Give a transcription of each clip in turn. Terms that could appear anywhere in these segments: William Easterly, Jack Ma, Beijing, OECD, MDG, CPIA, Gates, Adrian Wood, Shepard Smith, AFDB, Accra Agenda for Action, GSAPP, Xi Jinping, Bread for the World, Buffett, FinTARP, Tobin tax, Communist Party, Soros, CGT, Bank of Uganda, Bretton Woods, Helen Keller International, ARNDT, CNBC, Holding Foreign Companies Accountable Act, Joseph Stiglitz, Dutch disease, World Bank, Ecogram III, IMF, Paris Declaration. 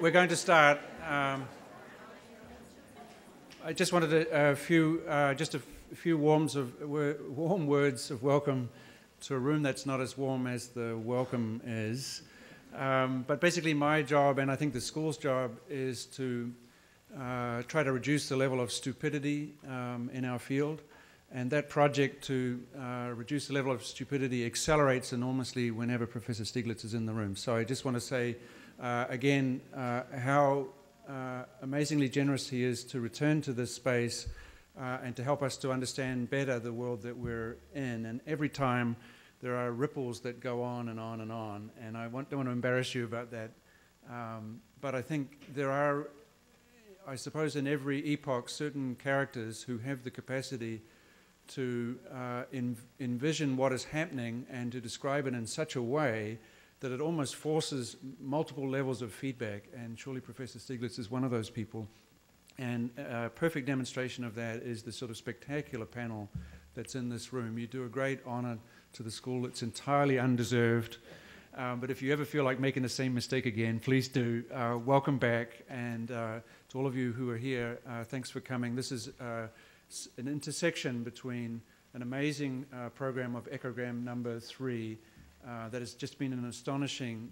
We're going to start. I just wanted a few warm words of welcome to a room that's not as warm as the welcome is. But basically my job, and I think the school's job, is to try to reduce the level of stupidity in our field. And that project to reduce the level of stupidity accelerates enormously whenever Professor Stiglitz is in the room. So I just want to say again how amazingly generous he is to return to this space and to help us to understand better the world that we're in. And every time there are ripples that go on and on and on. And I don't want to embarrass you about that. But I think there are, I suppose, in every epoch, certain characters who have the capacity to envision what is happening and to describe it in such a way that it almost forces multiple levels of feedback, and surely Professor Stiglitz is one of those people. And a perfect demonstration of that is the sort of spectacular panel that's in this room. You do a great honor to the school. It's entirely undeserved. But if you ever feel like making the same mistake again, please do. Welcome back, and to all of you who are here, thanks for coming. This is an intersection between an amazing program of Ecogram III that has just been an astonishing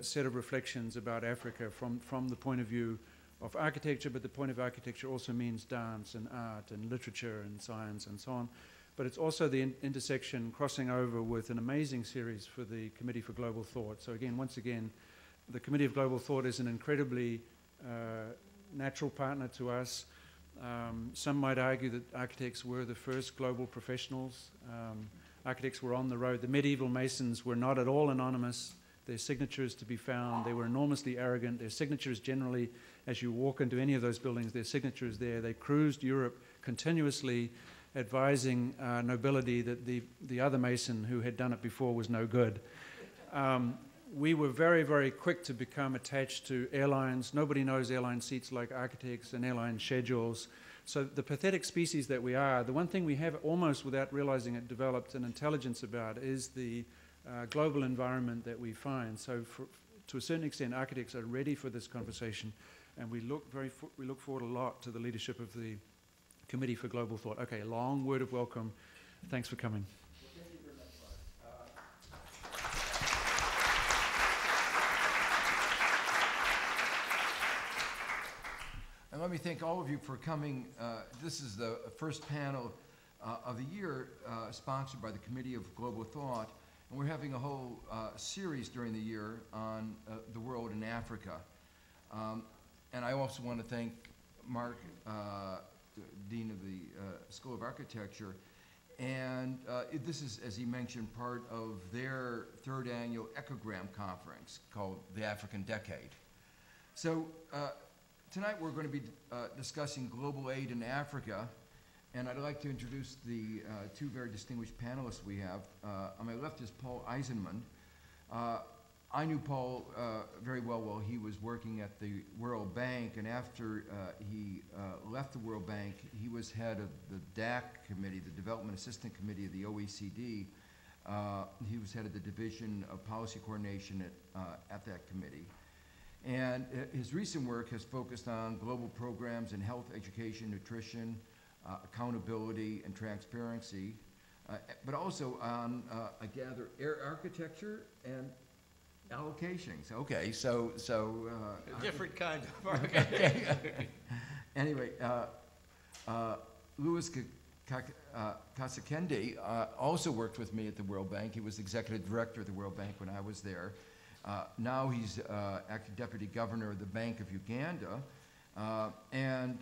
set of reflections about Africa from the point of view of architecture, but the point of architecture also means dance and art and literature and science and so on. But it's also the intersection crossing over with an amazing series for the Committee for Global Thought. So again, once again, the Committee of Global Thought is an incredibly natural partner to us. Some might argue that architects were the first global professionals. Architects were on the road. The medieval masons were not at all anonymous. Their signature is to be found. They were enormously arrogant. Their signature is generally, as you walk into any of those buildings, their signature is there. They cruised Europe continuously advising nobility that the other mason who had done it before was no good. We were very, very quick to become attached to airlines. Nobody knows airline seats like architects and airline schedules. So the pathetic species that we are, the one thing we have almost without realizing it developed an intelligence about is the global environment that we find. So to a certain extent, architects are ready for this conversation, and we look forward a lot to the leadership of the Committee for Global Thought. Okay, long word of welcome. Thanks for coming. And let me thank all of you for coming. This is the first panel of the year sponsored by the Committee of Global Thought. And we're having a whole series during the year on the world in Africa. And I also want to thank Mark, Dean of the School of Architecture. And this is, as he mentioned, part of their third annual Ecogram Conference called the African Decade. So, tonight we're going to be discussing global aid in Africa, and I'd like to introduce the two very distinguished panelists we have. On my left is Paul Isenman. I knew Paul very well while he was working at the World Bank, and after he left the World Bank, he was head of the DAC committee, the Development Assistance Committee of the OECD. He was head of the Division of Policy Coordination at that committee. And his recent work has focused on global programs in health, education, nutrition, accountability, and transparency, but also on, I gather, air architecture and allocations. Okay, so a different kind of architecture. Anyway, Louis Kasekende also worked with me at the World Bank. He was executive director of the World Bank when I was there. Now he's acting deputy governor of the Bank of Uganda, and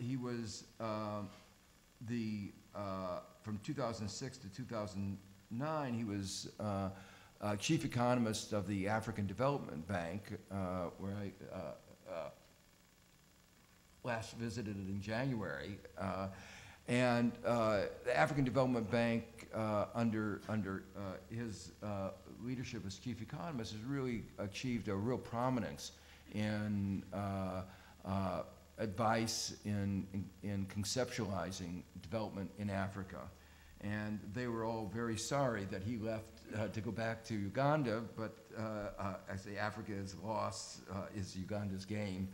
he was from 2006 to 2009, he was chief economist of the African Development Bank, where I last visited it in January. And the African Development Bank, under his leadership as chief economist, has really achieved a real prominence in advice in conceptualizing development in Africa. and they were all very sorry that he left to go back to Uganda, but I say Africa's loss is Uganda's gain.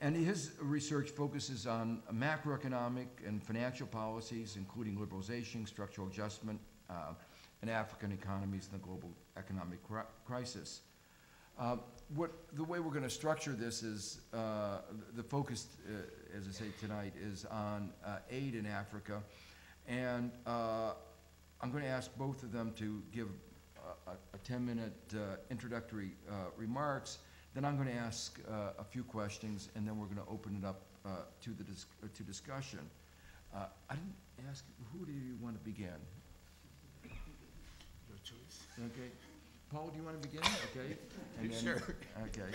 And his research focuses on macroeconomic and financial policies, including liberalization, structural adjustment, and African economies in the global economic crisis. The way we're going to structure this is the focus, as I say tonight, is on aid in Africa. And I'm going to ask both of them to give a 10-minute introductory remarks. Then I'm going to ask a few questions, and then we're going to open it up to discussion. I didn't ask, who do you want to begin? Your choice. Okay. Paul, do you want to begin? Okay. And then, sure. Okay.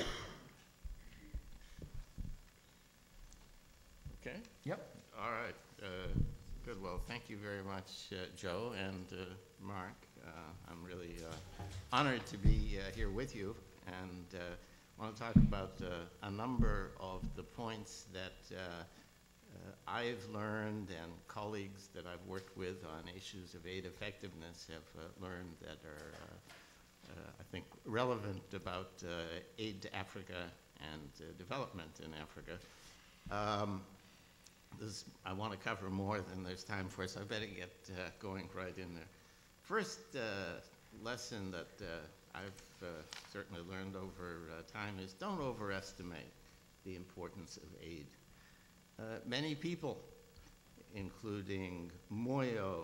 Okay. Yep. All right. Good. Well, thank you very much, Joe and Mark. I'm really honored to be here with you, and I want to talk about a number of the points that I've learned and colleagues that I've worked with on issues of aid effectiveness have learned that are, I think, relevant about aid to Africa and development in Africa. This, I want to cover more than there's time for, so I better get going right in there. First lesson that I've certainly learned over time is don't overestimate the importance of aid. Many people, including Moyo,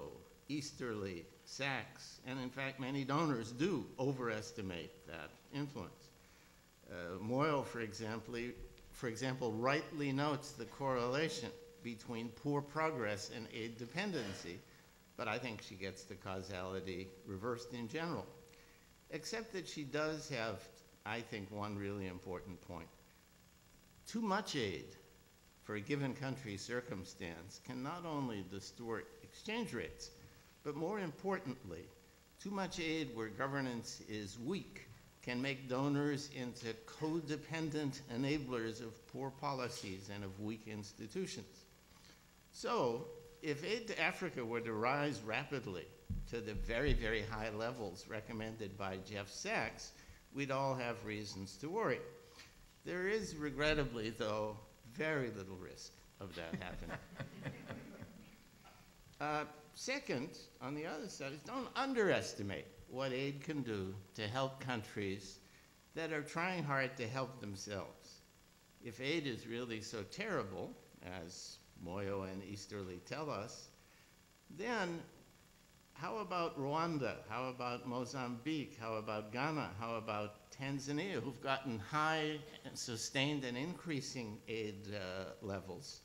Easterly, Sachs, and in fact many donors do overestimate that influence. Moyo, for example, rightly notes the correlation between poor progress and aid dependency, but I think she gets the causality reversed in general. Except that she does have, I think, one really important point. Too much aid for a given country's circumstance can not only distort exchange rates, but more importantly, too much aid where governance is weak can make donors into codependent enablers of poor policies and of weak institutions. So, if aid to Africa were to rise rapidly to the very, very high levels recommended by Jeff Sachs, we'd all have reasons to worry. There is, regrettably, though, very little risk of that happening. Second, on the other side, is don't underestimate what aid can do to help countries that are trying hard to help themselves. If aid is really so terrible, as Moyo and Easterly tell us, then how about Rwanda? How about Mozambique? How about Ghana? How about Tanzania, who've gotten high, sustained, and increasing aid levels?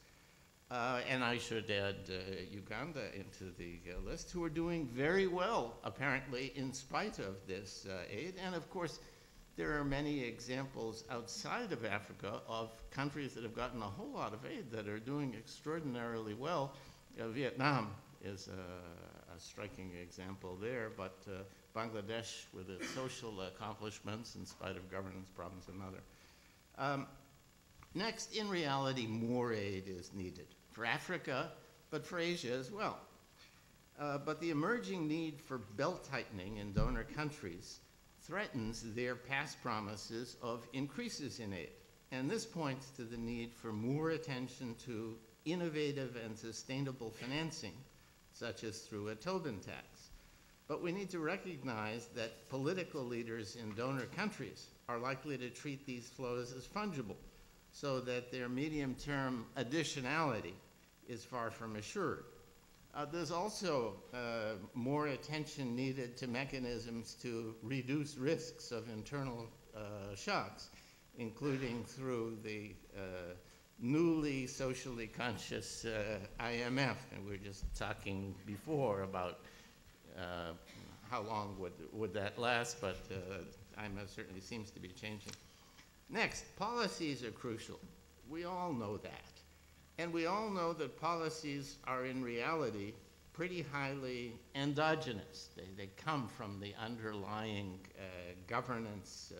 And I should add Uganda into the list, who are doing very well, apparently, in spite of this aid. And of course, there are many examples outside of Africa of countries that have gotten a whole lot of aid that are doing extraordinarily well. Vietnam is a striking example there, but Bangladesh, with its social accomplishments in spite of governance problems, another. Next, in reality, more aid is needed for Africa, but for Asia as well. But the emerging need for belt-tightening in donor countries threatens their past promises of increases in aid. And this points to the need for more attention to innovative and sustainable financing, such as through a Tobin tax. But we need to recognize that political leaders in donor countries are likely to treat these flows as fungible, so that their medium-term additionality is far from assured. There's also more attention needed to mechanisms to reduce risks of internal shocks, including through the newly socially conscious IMF. And we were just talking before about how long would that last, but IMF certainly seems to be changing. Next, policies are crucial. We all know that. And we all know that policies are in reality pretty highly endogenous. They come from the underlying governance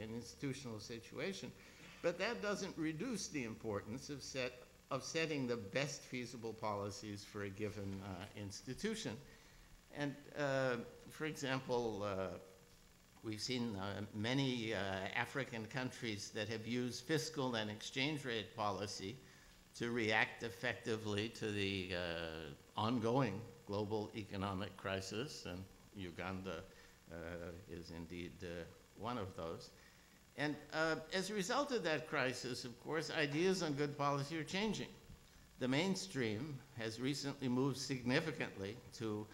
and institutional situation. But that doesn't reduce the importance of set of setting the best feasible policies for a given institution. And for example, we've seen many African countries that have used fiscal and exchange rate policy to react effectively to the ongoing global economic crisis, and Uganda is indeed one of those. And as a result of that crisis, of course, ideas on good policy are changing. The mainstream has recently moved significantly to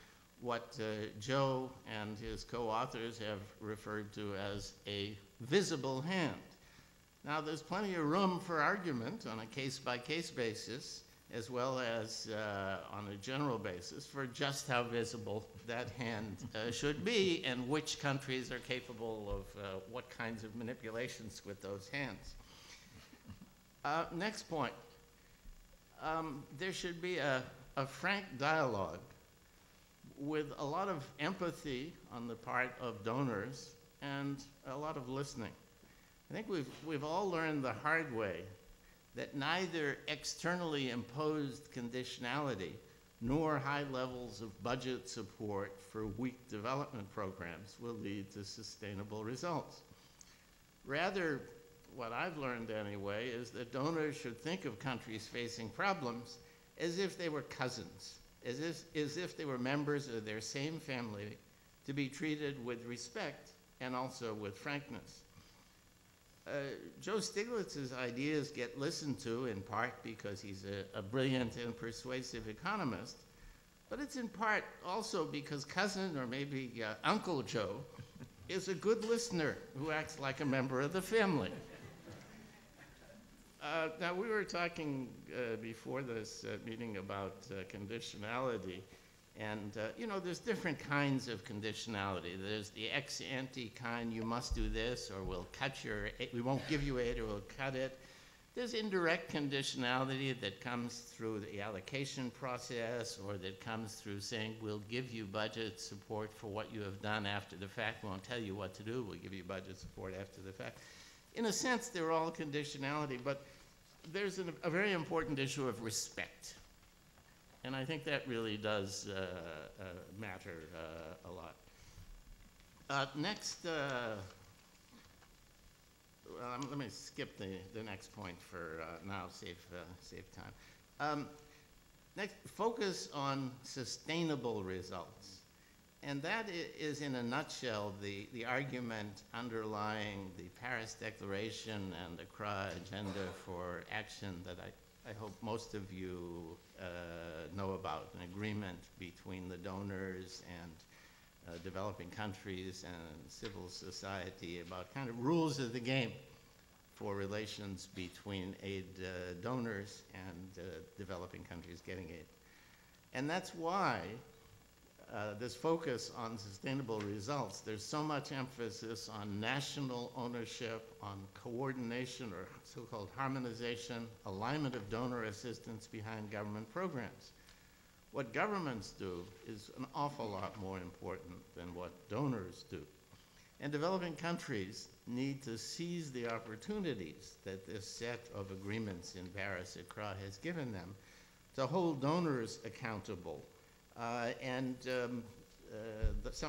what Joe and his co-authors have referred to as a visible hand. Now, there's plenty of room for argument on a case-by-case basis, as well as on a general basis, for just how visible that hand should be and which countries are capable of what kinds of manipulations with those hands. Next point. There should be a frank dialogue with a lot of empathy on the part of donors and a lot of listening. I think we've all learned the hard way that neither externally imposed conditionality nor high levels of budget support for weak development programs will lead to sustainable results. Rather, what I've learned anyway is that donors should think of countries facing problems as if they were cousins, as if they were members of their same family, to be treated with respect and also with frankness. Joe Stiglitz's ideas get listened to in part because he's a brilliant and persuasive economist, but it's in part also because cousin or maybe Uncle Joe is a good listener who acts like a member of the family. Now, we were talking before this meeting about conditionality, and you know, there's different kinds of conditionality. There's the ex-ante kind, you must do this or we'll cut your aid, we won't give you aid or we'll cut it. There's indirect conditionality that comes through the allocation process, or that comes through saying we'll give you budget support for what you have done after the fact, we won't tell you what to do, we'll give you budget support after the fact. In a sense, they're all conditionality, but there's a very important issue of respect. And I think that really does matter a lot. Next, let me skip the next point for now, save time. Next, focus on sustainable results. And that is, in a nutshell, the argument underlying the Paris Declaration and the Accra Agenda for Action that I hope most of you know about, an agreement between the donors and developing countries and civil society about kind of rules of the game for relations between aid donors and developing countries getting aid. And that's why this focus on sustainable results, there's so much emphasis on national ownership, on coordination or so-called harmonization, alignment of donor assistance behind government programs. What governments do is an awful lot more important than what donors do. And developing countries need to seize the opportunities that this set of agreements in Paris, Accra has given them to hold donors accountable. Some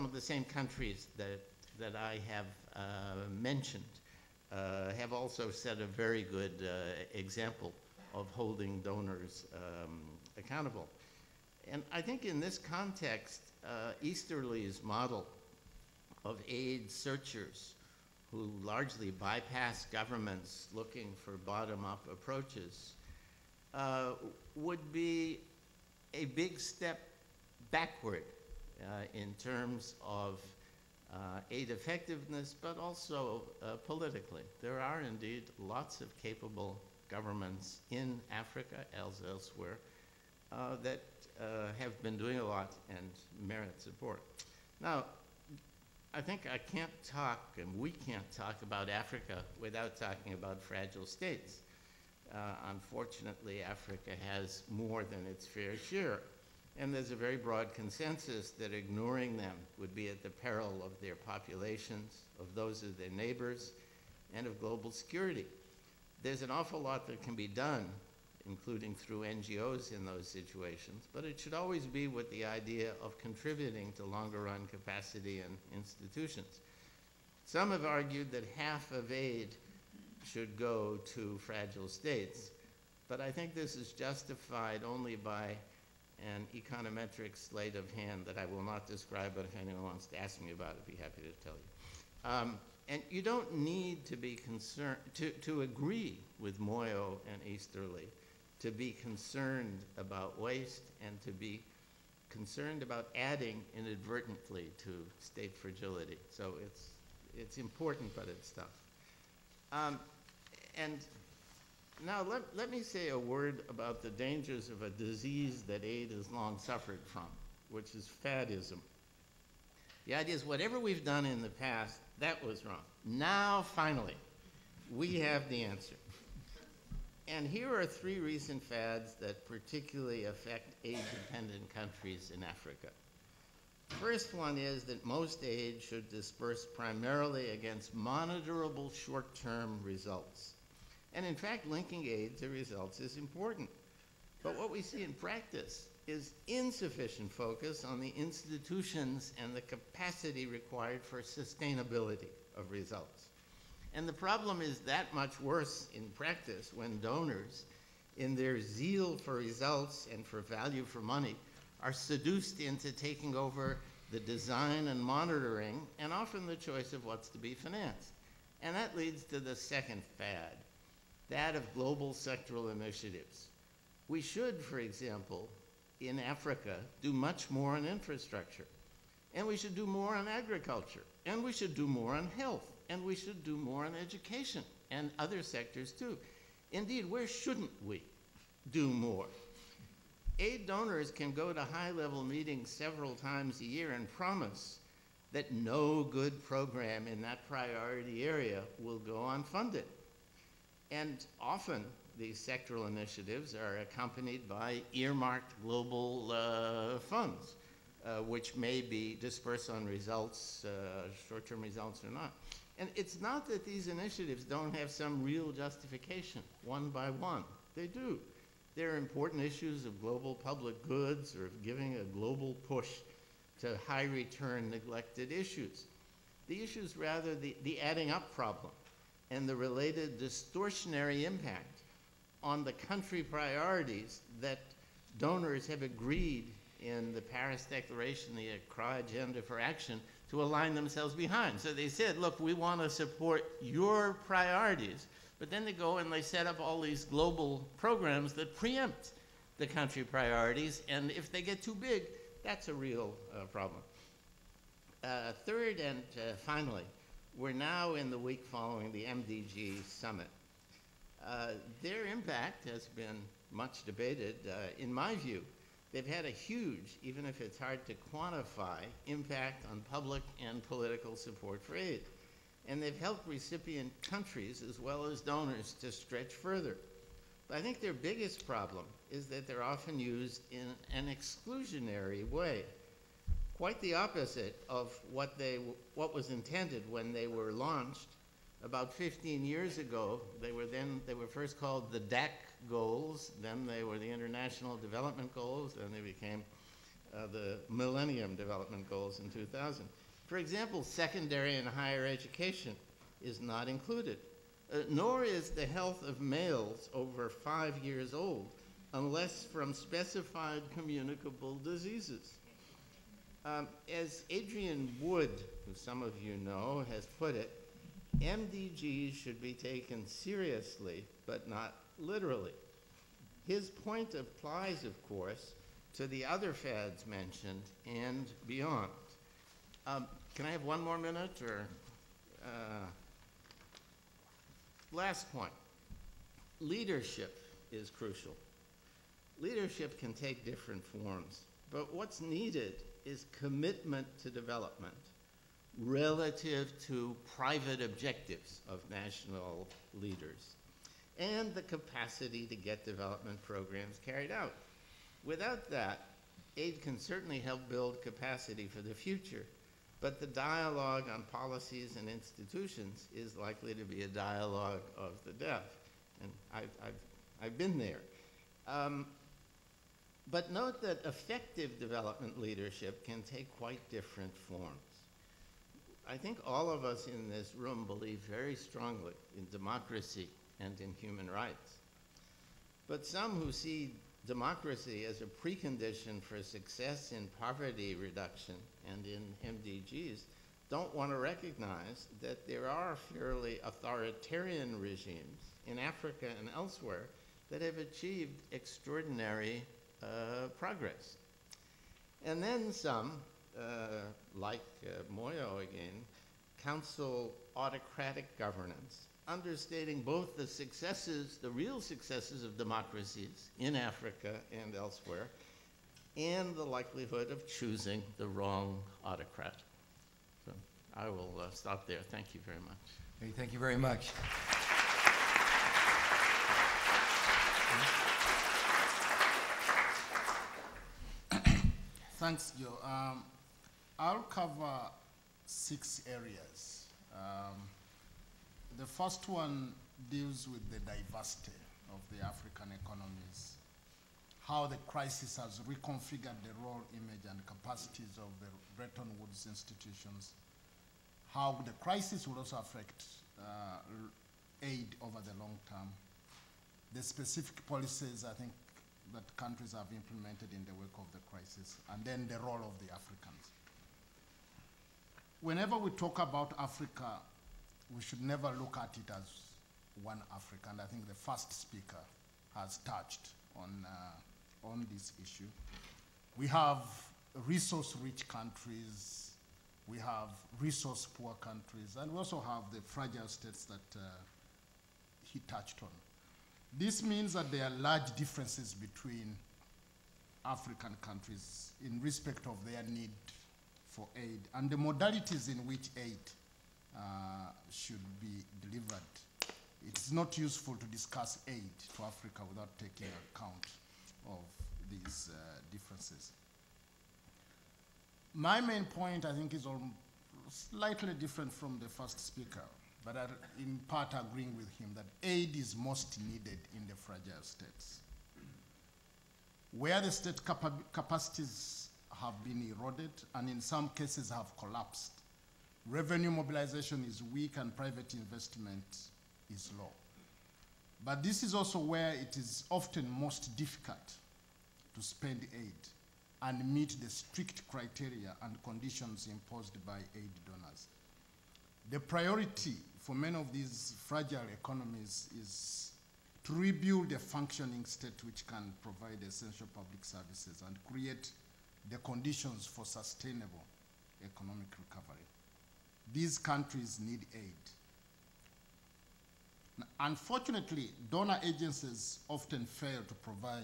of the same countries that I have mentioned have also set a very good example of holding donors accountable. And I think in this context, Easterly's model of aid searchers who largely bypass governments looking for bottom-up approaches would be a big step backward in terms of aid effectiveness, but also politically. There are indeed lots of capable governments in Africa, as elsewhere, that have been doing a lot and merit support. Now, I think I can't talk, and we can't talk about Africa without talking about fragile states. Unfortunately, Africa has more than its fair share. And there's a very broad consensus that ignoring them would be at the peril of their populations, of those of their neighbors, and of global security. There's an awful lot that can be done including through NGOs in those situations, but it should always be with the idea of contributing to longer-run capacity and institutions. Some have argued that half of aid should go to fragile states, but I think this is justified only by an econometric sleight of hand that I will not describe, but if anyone wants to ask me about it, I'd be happy to tell you. And you don't need to be concerned, to agree with Moyo and Easterly, to be concerned about waste and to be concerned about adding inadvertently to state fragility. So it's important, but it's tough. And now let me say a word about the dangers of a disease that aid has long suffered from, which is fadism. The idea is whatever we've done in the past, that was wrong. Now, finally, we have the answer. And here are three recent fads that particularly affect aid-dependent countries in Africa. First one is that most aid should disperse primarily against monitorable short-term results. And in fact, linking aid to results is important. But what we see in practice is insufficient focus on the institutions and the capacity required for sustainability of results. And the problem is that much worse in practice when donors, in their zeal for results and for value for money, are seduced into taking over the design and monitoring, and often the choice of what's to be financed. And that leads to the second fad, that of global sectoral initiatives. We should, for example, in Africa, do much more on infrastructure. And we should do more on agriculture. And we should do more on health. And we should do more on education and other sectors too. Indeed, where shouldn't we do more? Aid donors can go to high-level meetings several times a year and promise that no good program in that priority area will go unfunded. And often, these sectoral initiatives are accompanied by earmarked global funds, which may be dispersed on results, short-term results or not. And it's not that these initiatives don't have some real justification one by one. They do. There are important issues of global public goods or of giving a global push to high-return neglected issues. The issue is rather the adding up problem and the related distortionary impact on the country priorities that donors have agreed in the Paris Declaration, the Accra Agenda for Action, to align themselves behind. So they said, look, we want to support your priorities. But then they go and they set up all these global programs that preempt the country priorities. And if they get too big, that's a real problem. Third and finally, we're now in the week following the MDG summit. Their impact has been much debated. In my view, they've had a huge, even if it's hard to quantify, impact on public and political support for aid. And they've helped recipient countries as well as donors to stretch further. But I think their biggest problem is that they're often used in an exclusionary way, quite the opposite of what was intended when they were launched. About 15 years ago, they were first called the DAC goals, then they were the International Development Goals, then they became the Millennium Development Goals in 2000. For example, secondary and higher education is not included, nor is the health of males over 5 years old, unless from specified communicable diseases. As Adrian Wood, who some of you know, has put it, MDGs should be taken seriously, but not literally. His point applies, of course, to the other fads mentioned and beyond. Can I have one more minute? Or last point. Leadership is crucial. Leadership can take different forms, but what's needed is commitment to development relative to private objectives of national leaders and the capacity to get development programs carried out. Without that, aid can certainly help build capacity for the future, but the dialogue on policies and institutions is likely to be a dialogue of the deaf. And I've been there. But note that effective development leadership can take quite different forms. I think all of us in this room believe very strongly in democracy and in human rights. But some who see democracy as a precondition for success in poverty reduction and in MDGs don't want to recognize that there are fairly authoritarian regimes in Africa and elsewhere that have achieved extraordinary progress. And then some, like Moyo again, counsel autocratic governance, understating both the successes, the real successes of democracies in Africa and elsewhere, and the likelihood of choosing the wrong autocrat. So I will stop there. Thank you very much. Hey, thank you very much. Thanks, Joe. I'll cover 6 areas. The first one deals with the diversity of the African economies, how the crisis has reconfigured the role, image, and capacities of the Bretton Woods institutions, how the crisis will also affect aid over the long term, the specific policies I think that countries have implemented in the wake of the crisis, and then the role of the Africans. Whenever we talk about Africa, we should never look at it as one Africa, and I think the first speaker has touched on this issue. We have resource-rich countries, we have resource-poor countries, and we also have the fragile states that he touched on. This means that there are large differences between African countries in respect of their need for aid and the modalities in which aid should be delivered. It's not useful to discuss aid to Africa without taking account of these differences. My main point, I think, is slightly different from the first speaker, but are in part agreeing with him that aid is most needed in the fragile states, where the state capacities have been eroded and in some cases have collapsed. Revenue mobilization is weak and private investment is low. But this is also where it is often most difficult to spend aid and meet the strict criteria and conditions imposed by aid donors. The priority for many of these fragile economies is to rebuild a functioning state which can provide essential public services and create the conditions for sustainable economic recovery. These countries need aid. Unfortunately, donor agencies often fail to provide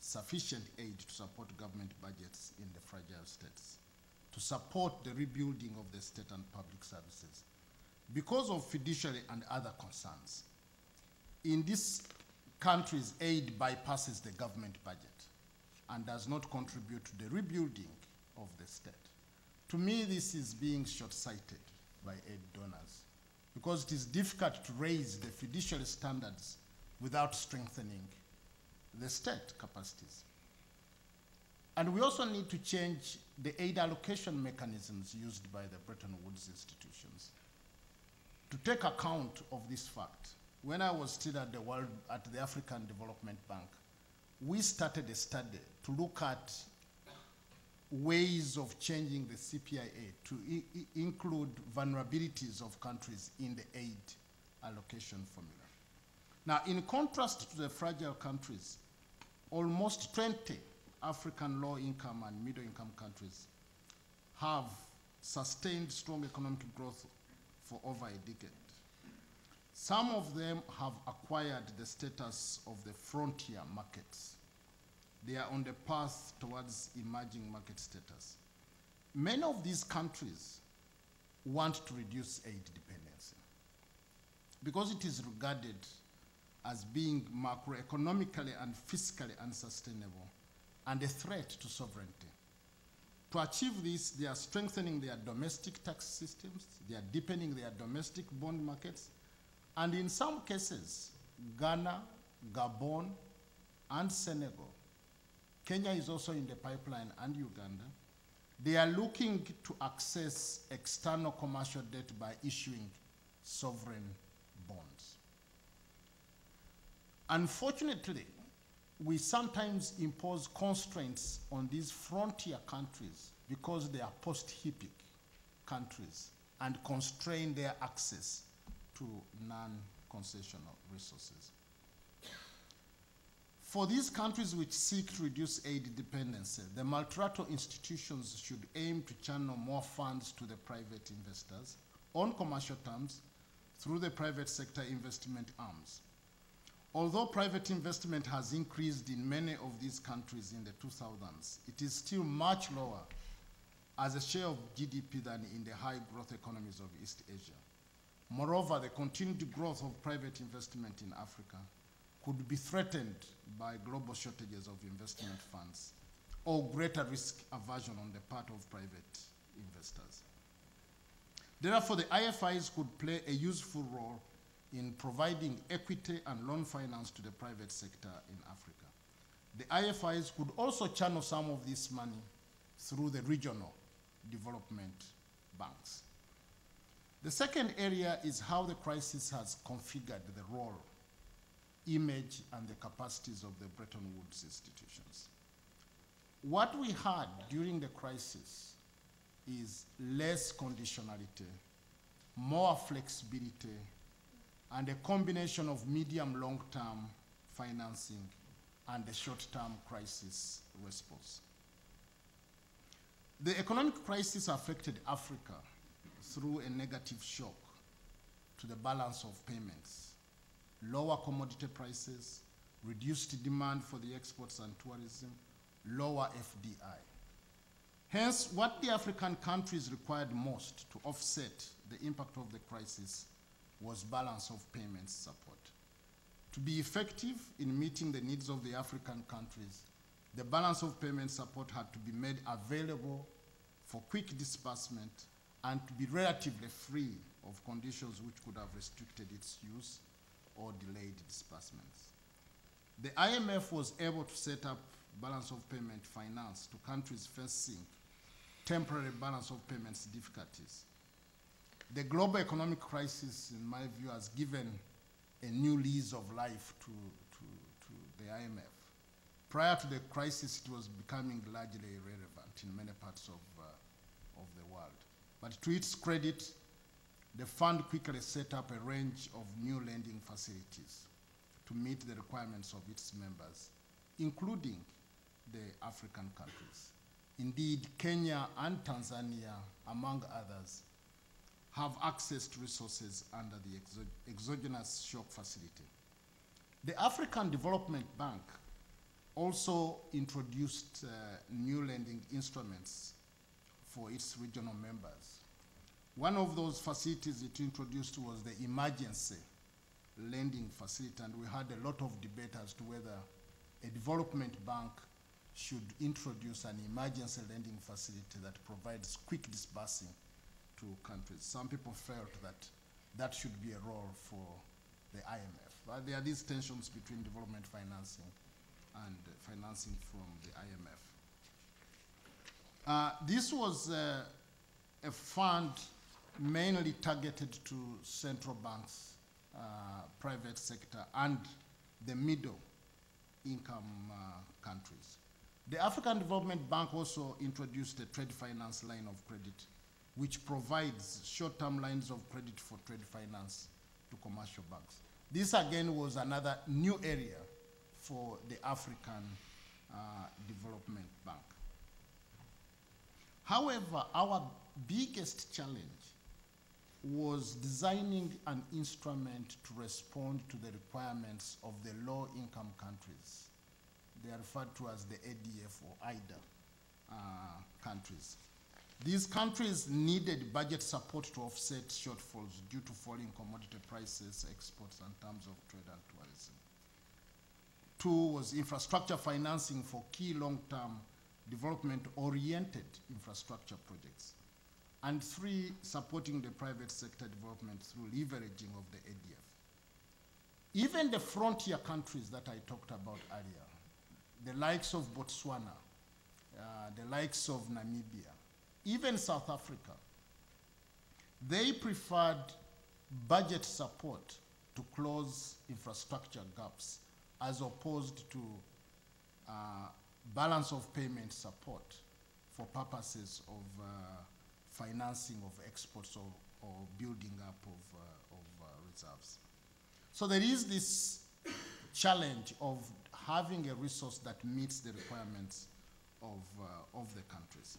sufficient aid to support government budgets in the fragile states, to support the rebuilding of the state and public services because of fiduciary and other concerns. In these countries, aid bypasses the government budget and does not contribute to the rebuilding of the state. To me, this is being short-sighted by aid donors because it is difficult to raise the fiduciary standards without strengthening the state capacities. And we also need to change the aid allocation mechanisms used by the Bretton Woods institutions to take account of this fact. When I was still at the African Development Bank, we started a study to look at ways of changing the CPIA to include vulnerabilities of countries in the aid allocation formula. Now, in contrast to the fragile countries, almost 20 African low-income and middle-income countries have sustained strong economic growth for over a decade. Some of them have acquired the status of the frontier markets. They are on the path towards emerging market status. Many of these countries want to reduce aid dependency because it is regarded as being macroeconomically and fiscally unsustainable and a threat to sovereignty. To achieve this, they are strengthening their domestic tax systems, they are deepening their domestic bond markets, and in some cases, Ghana, Gabon, and Senegal. Kenya is also in the pipeline, and Uganda. They are looking to access external commercial debt by issuing sovereign bonds. Unfortunately, we sometimes impose constraints on these frontier countries because they are post-HIPIC countries and constrain their access to non-concessional resources. For these countries which seek to reduce aid dependency, the multilateral institutions should aim to channel more funds to the private investors on commercial terms through the private sector investment arms. Although private investment has increased in many of these countries in the 2000s, it is still much lower as a share of GDP than in the high growth economies of East Asia. Moreover, the continued growth of private investment in Africa could be threatened by global shortages of investment funds or greater risk aversion on the part of private investors. Therefore, the IFIs could play a useful role in providing equity and loan finance to the private sector in Africa. The IFIs could also channel some of this money through the regional development banks. The second area is how the crisis has configured the role, image, and the capacities of the Bretton Woods institutions. What we had during the crisis is less conditionality, more flexibility, and a combination of medium, long-term financing and the short-term crisis response. The economic crisis affected Africa through a negative shock to the balance of payments, lower commodity prices, reduced demand for the exports and tourism, lower FDI. Hence, what the African countries required most to offset the impact of the crisis was balance of payments support. To be effective in meeting the needs of the African countries, the balance of payment support had to be made available for quick disbursement and to be relatively free of conditions which could have restricted its use or delayed disbursements. The IMF was able to set up balance of payment finance to countries facing temporary balance of payments difficulties. The global economic crisis, in my view, has given a new lease of life to the IMF. Prior to the crisis, it was becoming largely irrelevant in many parts of the world. But to its credit, the fund quickly set up a range of new lending facilities to meet the requirements of its members, including the African countries. Indeed, Kenya and Tanzania, among others, have access to resources under the exogenous shock facility. The African Development Bank also introduced new lending instruments for its regional members. One of those facilities it introduced was the emergency lending facility, and we had a lot of debate as to whether a development bank should introduce an emergency lending facility that provides quick disbursing to countries. Some people felt that that should be a role for the IMF. But there are these tensions between development financing and financing from the IMF. This was a fund mainly targeted to central banks, private sector, and the middle income countries. The African Development Bank also introduced a trade finance line of credit which provides short-term lines of credit for trade finance to commercial banks. This again was another new area for the African Development Bank. However, our biggest challenge was designing an instrument to respond to the requirements of the low-income countries. They are referred to as the ADF or IDA countries. These countries needed budget support to offset shortfalls due to falling commodity prices, exports, and terms of trade and tourism. Two was infrastructure financing for key long-term development-oriented infrastructure projects. And three, supporting the private sector development through leveraging of the ADF. Even the frontier countries that I talked about earlier, the likes of Botswana, the likes of Namibia, even South Africa, they preferred budget support to close infrastructure gaps as opposed to balance of payment support for purposes of financing of exports or building up of reserves. So there is this challenge of having a resource that meets the requirements of the countries.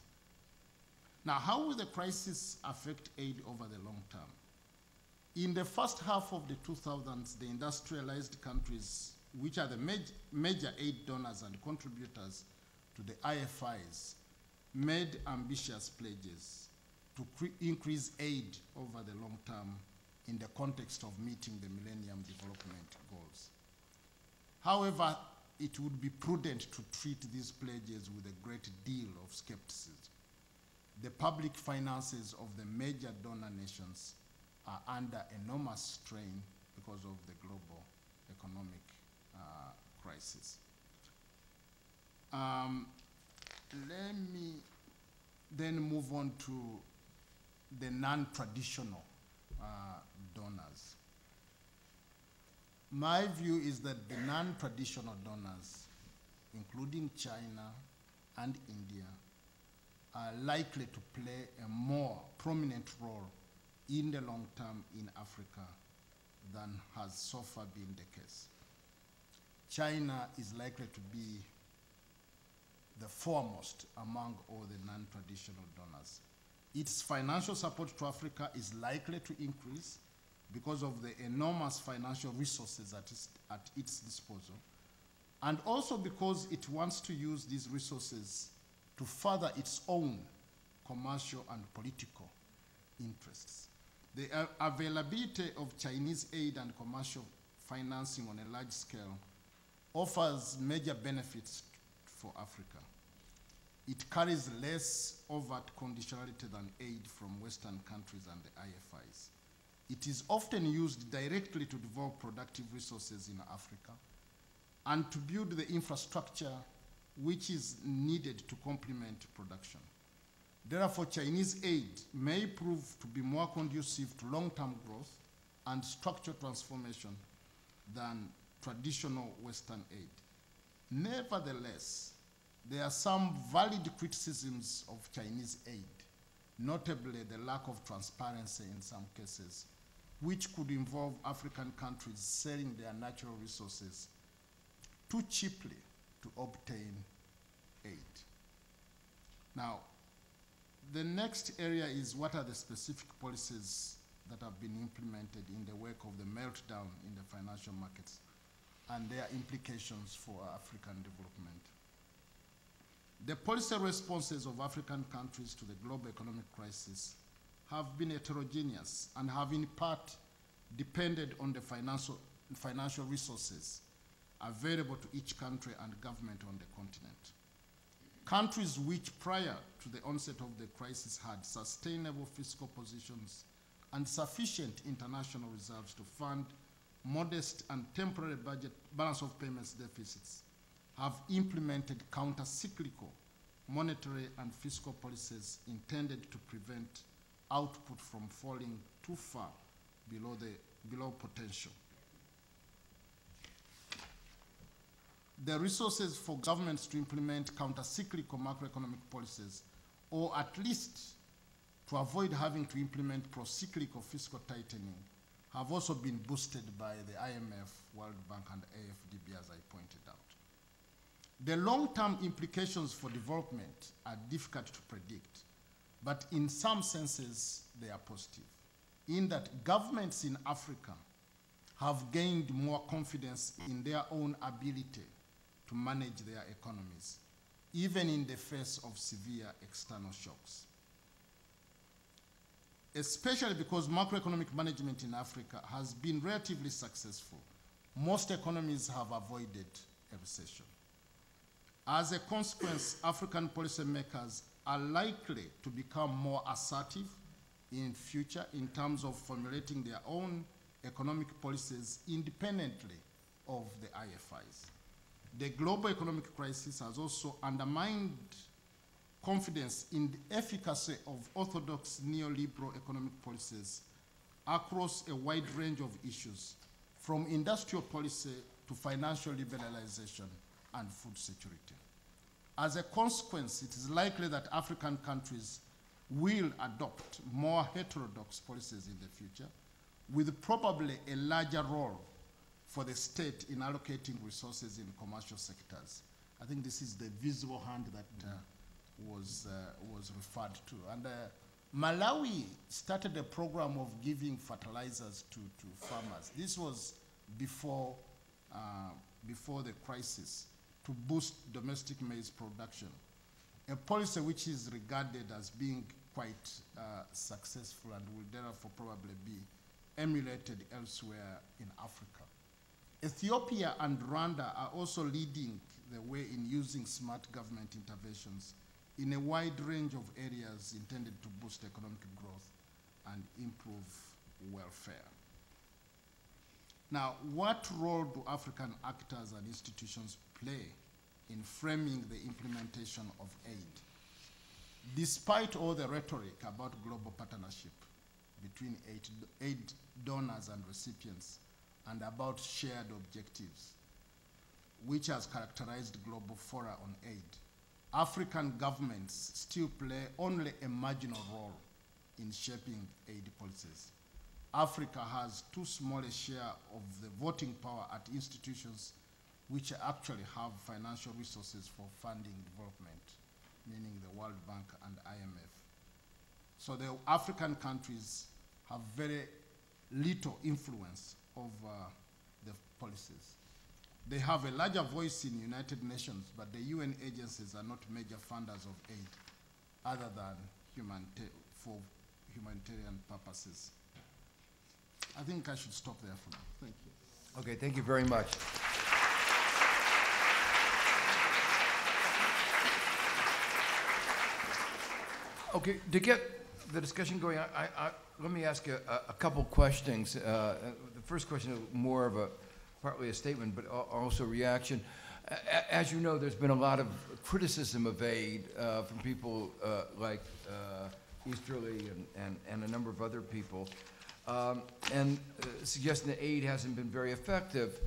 Now, how will the crisis affect aid over the long term? In the first half of the 2000s, the industrialized countries, which are the major aid donors and contributors to the IFIs, made ambitious pledges to increase aid over the long term in the context of meeting the Millennium Development Goals. However, it would be prudent to treat these pledges with a great deal of skepticism. The public finances of the major donor nations are under enormous strain because of the global economic crisis. Let me then move on to the non-traditional donors. My view is that the non-traditional donors, including China and India, are likely to play a more prominent role in the long term in Africa than has so far been the case. China is likely to be the foremost among all the non-traditional donors. Its financial support to Africa is likely to increase because of the enormous financial resources at its disposal, and also because it wants to use these resources to further its own commercial and political interests. The availability of Chinese aid and commercial financing on a large scale offers major benefits for Africa. It carries less overt conditionality than aid from Western countries and the IFIs. It is often used directly to develop productive resources in Africa and to build the infrastructure which is needed to complement production. Therefore, Chinese aid may prove to be more conducive to long-term growth and structural transformation than traditional Western aid. Nevertheless, there are some valid criticisms of Chinese aid, notably the lack of transparency in some cases, which could involve African countries selling their natural resources too cheaply to obtain aid. Now, the next area is what are the specific policies that have been implemented in the wake of the meltdown in the financial markets and their implications for African development. The policy responses of African countries to the global economic crisis have been heterogeneous and have in part depended on the financial resources available to each country and government on the continent. Countries which prior to the onset of the crisis had sustainable fiscal positions and sufficient international reserves to fund modest and temporary budget balance of payments deficits have implemented counter-cyclical monetary and fiscal policies intended to prevent output from falling too far below potential. The resources for governments to implement counter-cyclical macroeconomic policies, or at least to avoid having to implement pro-cyclical fiscal tightening, have also been boosted by the IMF, World Bank, and AFDB, as I pointed out. The long-term implications for development are difficult to predict, but in some senses, they are positive, in that governments in Africa have gained more confidence in their own ability to manage their economies, even in the face of severe external shocks. Especially because macroeconomic management in Africa has been relatively successful, most economies have avoided a recession. As a consequence, African policymakers are likely to become more assertive in future in terms of formulating their own economic policies independently of the IFIs. the global economic crisis has also undermined confidence in the efficacy of orthodox neoliberal economic policies across a wide range of issues, from industrial policy to financial liberalization and food security. As a consequence, it is likely that African countries will adopt more heterodox policies in the future, with probably a larger role for the state in allocating resources in commercial sectors. I think this is the visible hand that was referred to. And Malawi started a program of giving fertilizers to farmers. This was before, before the crisis, to boost domestic maize production, a policy which is regarded as being quite successful and will therefore probably be emulated elsewhere in Africa. Ethiopia and Rwanda are also leading the way in using smart government interventions in a wide range of areas intended to boost economic growth and improve welfare. Now, what role do African actors and institutions play in framing the implementation of aid? Despite all the rhetoric about global partnership between aid donors and recipients, and about shared objectives, which has characterized global fora on aid, African governments still play only a marginal role in shaping aid policies. Africa has too small a share of the voting power at institutions which actually have financial resources for funding development, meaning the World Bank and IMF. So the African countries have very little influence over the policies. They have a larger voice in United Nations, but the UN agencies are not major funders of aid other than for humanitarian purposes. I think I should stop there for now. Thank you. Okay, thank you very much. Okay, to get the discussion going, let me ask a couple questions. The first question is more of partly a statement, but also reaction. As you know, there's been a lot of criticism of aid from people like Easterly and a number of other people, and suggesting that aid hasn't been very effective.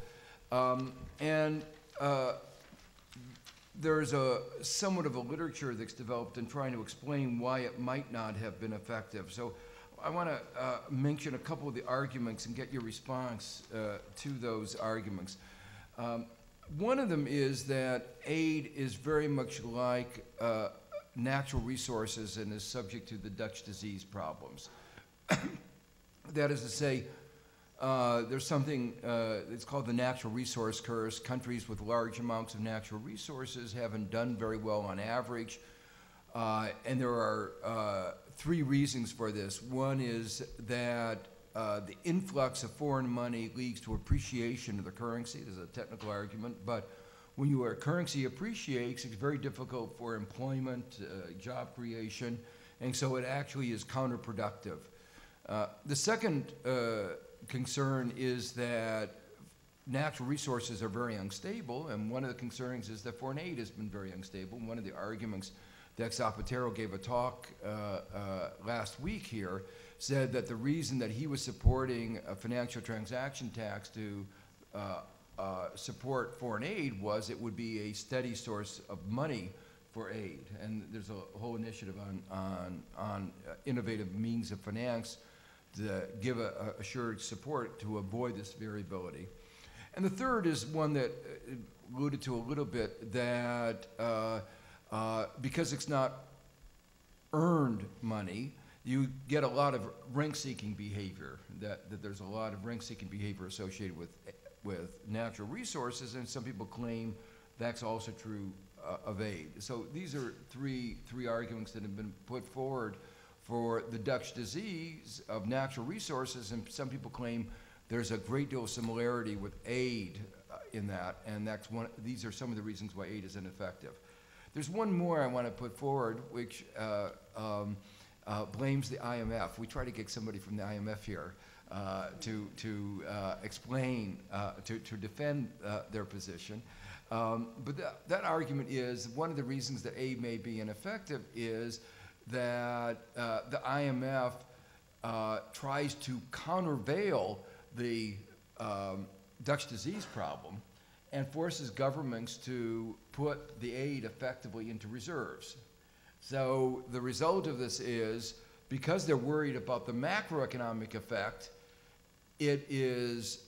There's somewhat of a literature that's developed in trying to explain why it might not have been effective. So I want to mention a couple of the arguments and get your response to those arguments. One of them is that aid is very much like natural resources and is subject to the Dutch disease problems. That is to say, there's something, it's called the natural resource curse. Countries with large amounts of natural resources haven't done very well on average. And there are three reasons for this. One is that the influx of foreign money leads to appreciation of the currency. There's a technical argument, but when your currency appreciates, it's very difficult for employment, job creation, and so it actually is counterproductive. The second concern is that natural resources are very unstable, and one of the concerns is that foreign aid has been very unstable. One of the arguments, Dex Zapatero gave a talk last week here, said that the reason that he was supporting a financial transaction tax to support foreign aid was it would be a steady source of money for aid. And there's a whole initiative on innovative means of finance to give a assured support to avoid this variability. And the third is one that alluded to a little bit, that because it's not earned money, you get a lot of rent-seeking behavior, that there's a lot of rent-seeking behavior associated with natural resources, and some people claim that's also true of aid. So these are three arguments that have been put forward for the Dutch disease of natural resources, and some people claim there's a great deal of similarity with aid in that, and that's these are some of the reasons why aid is ineffective. There's one more I want to put forward, which blames the IMF. We try to get somebody from the IMF here. explain, to defend their position. But that argument is one of the reasons that aid may be ineffective is that the IMF tries to countervail the Dutch disease problem and forces governments to put the aid effectively into reserves. So the result of this is, because they're worried about the macroeconomic effect, it is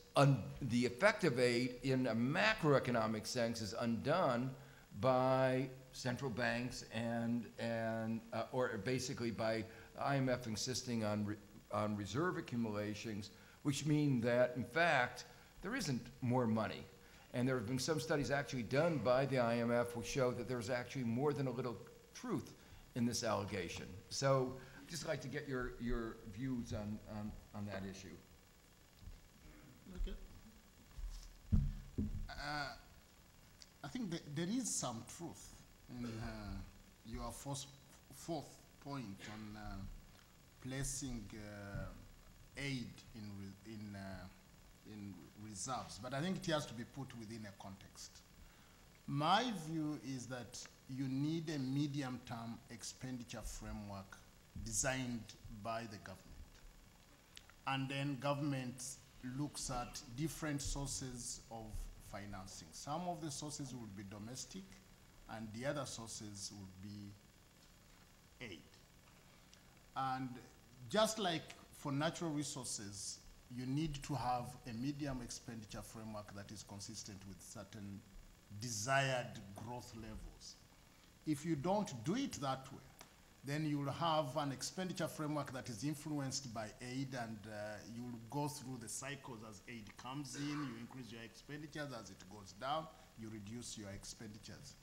the effective aid in a macroeconomic sense is undone by central banks and or basically by IMF insisting on reserve accumulations, which mean that in fact there isn't more money. And there have been some studies actually done by the IMF which show that there's actually more than a little truth in this allegation. So I'd just like to get your views on that issue. Okay. I think that there is some truth in your fourth point on placing aid in reserves, but I think it has to be put within a context. My view is that you need a medium-term expenditure framework designed by the government. And then government looks at different sources of financing. Some of the sources would be domestic, and the other sources would be aid. And just like for natural resources, you need to have a medium expenditure framework that is consistent with certain desired growth levels. If you don't do it that way, then you'll have an expenditure framework that is influenced by aid, and you'll go through the cycles. As aid comes in, you increase your expenditures. As it goes down, you reduce your expenditures.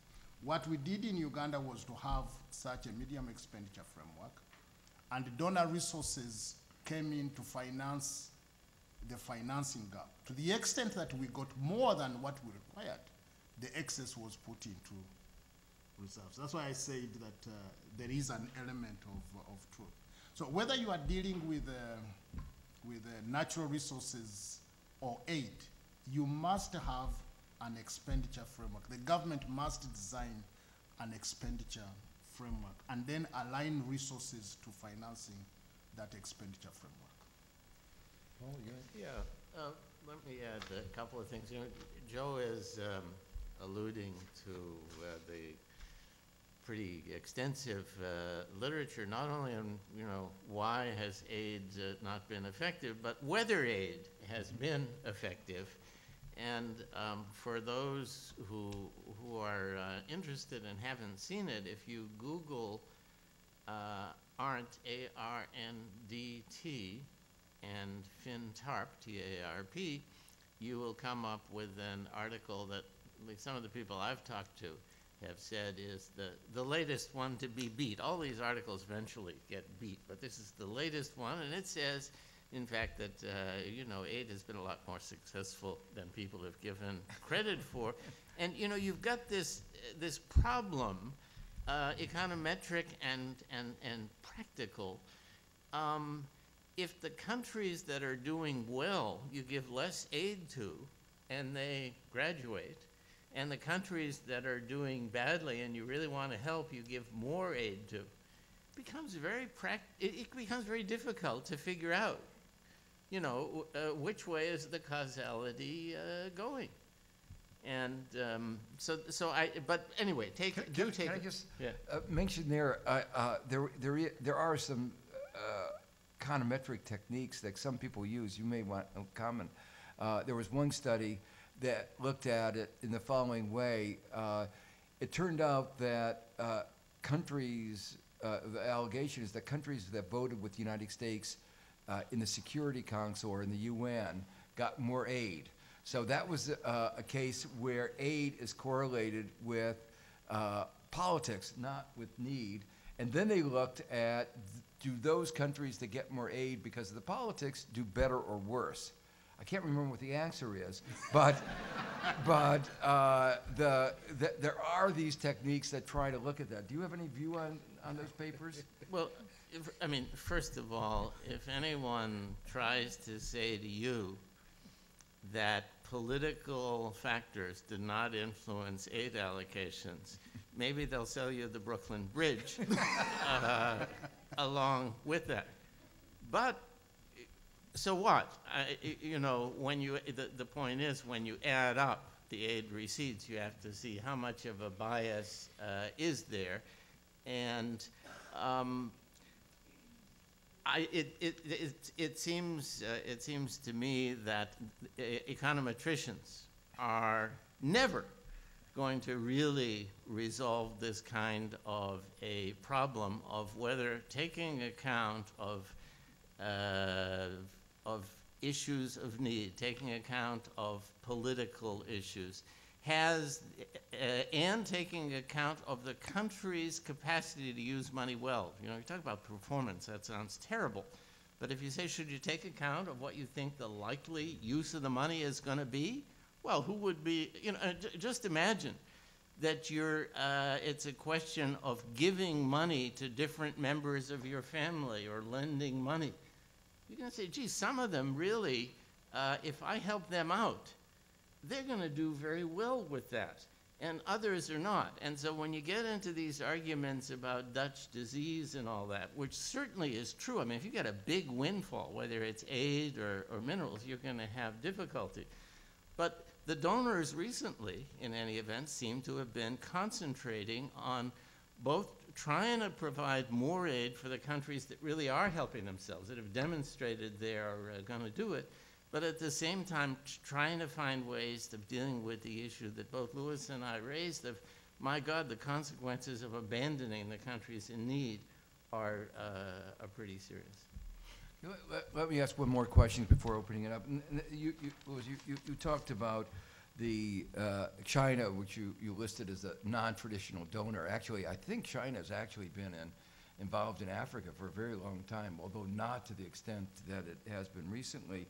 What we did in Uganda was to have such a medium expenditure framework, and donor resources came in to finance the financing gap. To the extent that we got more than what we required, the excess was put into reserves. That's why I said that there is an element of truth. So whether you are dealing with natural resources or aid, you must have an expenditure framework. The government must design an expenditure framework and then align resources to financing that expenditure framework. Paul, yeah. Let me add a couple of things. You know, Joe is alluding to the pretty extensive literature, not only on, you know, why has aid not been effective, but whether aid has been effective. And for those who are interested and haven't seen it, if you Google ARNDT, A-R-N-D-T, and FinTARP, T-A-R-P, you will come up with an article that at least some of the people I've talked to have said is the latest one to be beat. All these articles eventually get beat, but this is the latest one, and it says, in fact, that you know, aid has been a lot more successful than people have given credit for. And you know, you've got this problem, econometric and practical. If the countries that are doing well, you give less aid to, and they graduate, and the countries that are doing badly and you really want to help, you give more aid to, becomes very it becomes very difficult to figure out, you know, which way is the causality going. And but anyway, can I just mention there, there are some econometric techniques that some people use. You may want to comment. There was one study that looked at it in the following way. It turned out that countries, the allegation is that countries that voted with the United States in the Security Council or in the UN got more aid. So that was a case where aid is correlated with politics, not with need. And then they looked at, do those countries that get more aid because of the politics do better or worse? I can't remember what the answer is, but there are these techniques that try to look at that. Do you have any view on those papers? Well, I mean, first of all, if anyone tries to say to you that political factors did not influence aid allocations, maybe they'll sell you the Brooklyn Bridge along with that. But so what? You know, when you the point is, when you add up the aid receipts, you have to see how much of a bias is there, and it seems to me that econometricians are never going to really resolve this kind of a problem of whether taking account of issues of need, taking account of political issues, has, and taking account of the country's capacity to use money well. You know, you talk about performance, that sounds terrible. But if you say, should you take account of what you think the likely use of the money is going to be? Well, who would be, you know, just imagine that you're, it's a question of giving money to different members of your family or lending money. You're going to say, gee, some of them really, if I help them out, they're going to do very well with that, and others are not. And so when you get into these arguments about Dutch disease and all that, which certainly is true. I mean, if you get a big windfall, whether it's aid or minerals, you're going to have difficulty. But the donors recently, in any event, seem to have been concentrating on both trying to provide more aid for the countries that really are helping themselves, that have demonstrated they are going to do it, but at the same time trying to find ways of dealing with the issue that both Lewis and I raised of, my God, the consequences of abandoning the countries in need are pretty serious. Let me ask one more question before opening it up. You talked about the China, which you listed as a non-traditional donor. Actually, I think China has actually been involved in Africa for a very long time, although not to the extent that it has been recently.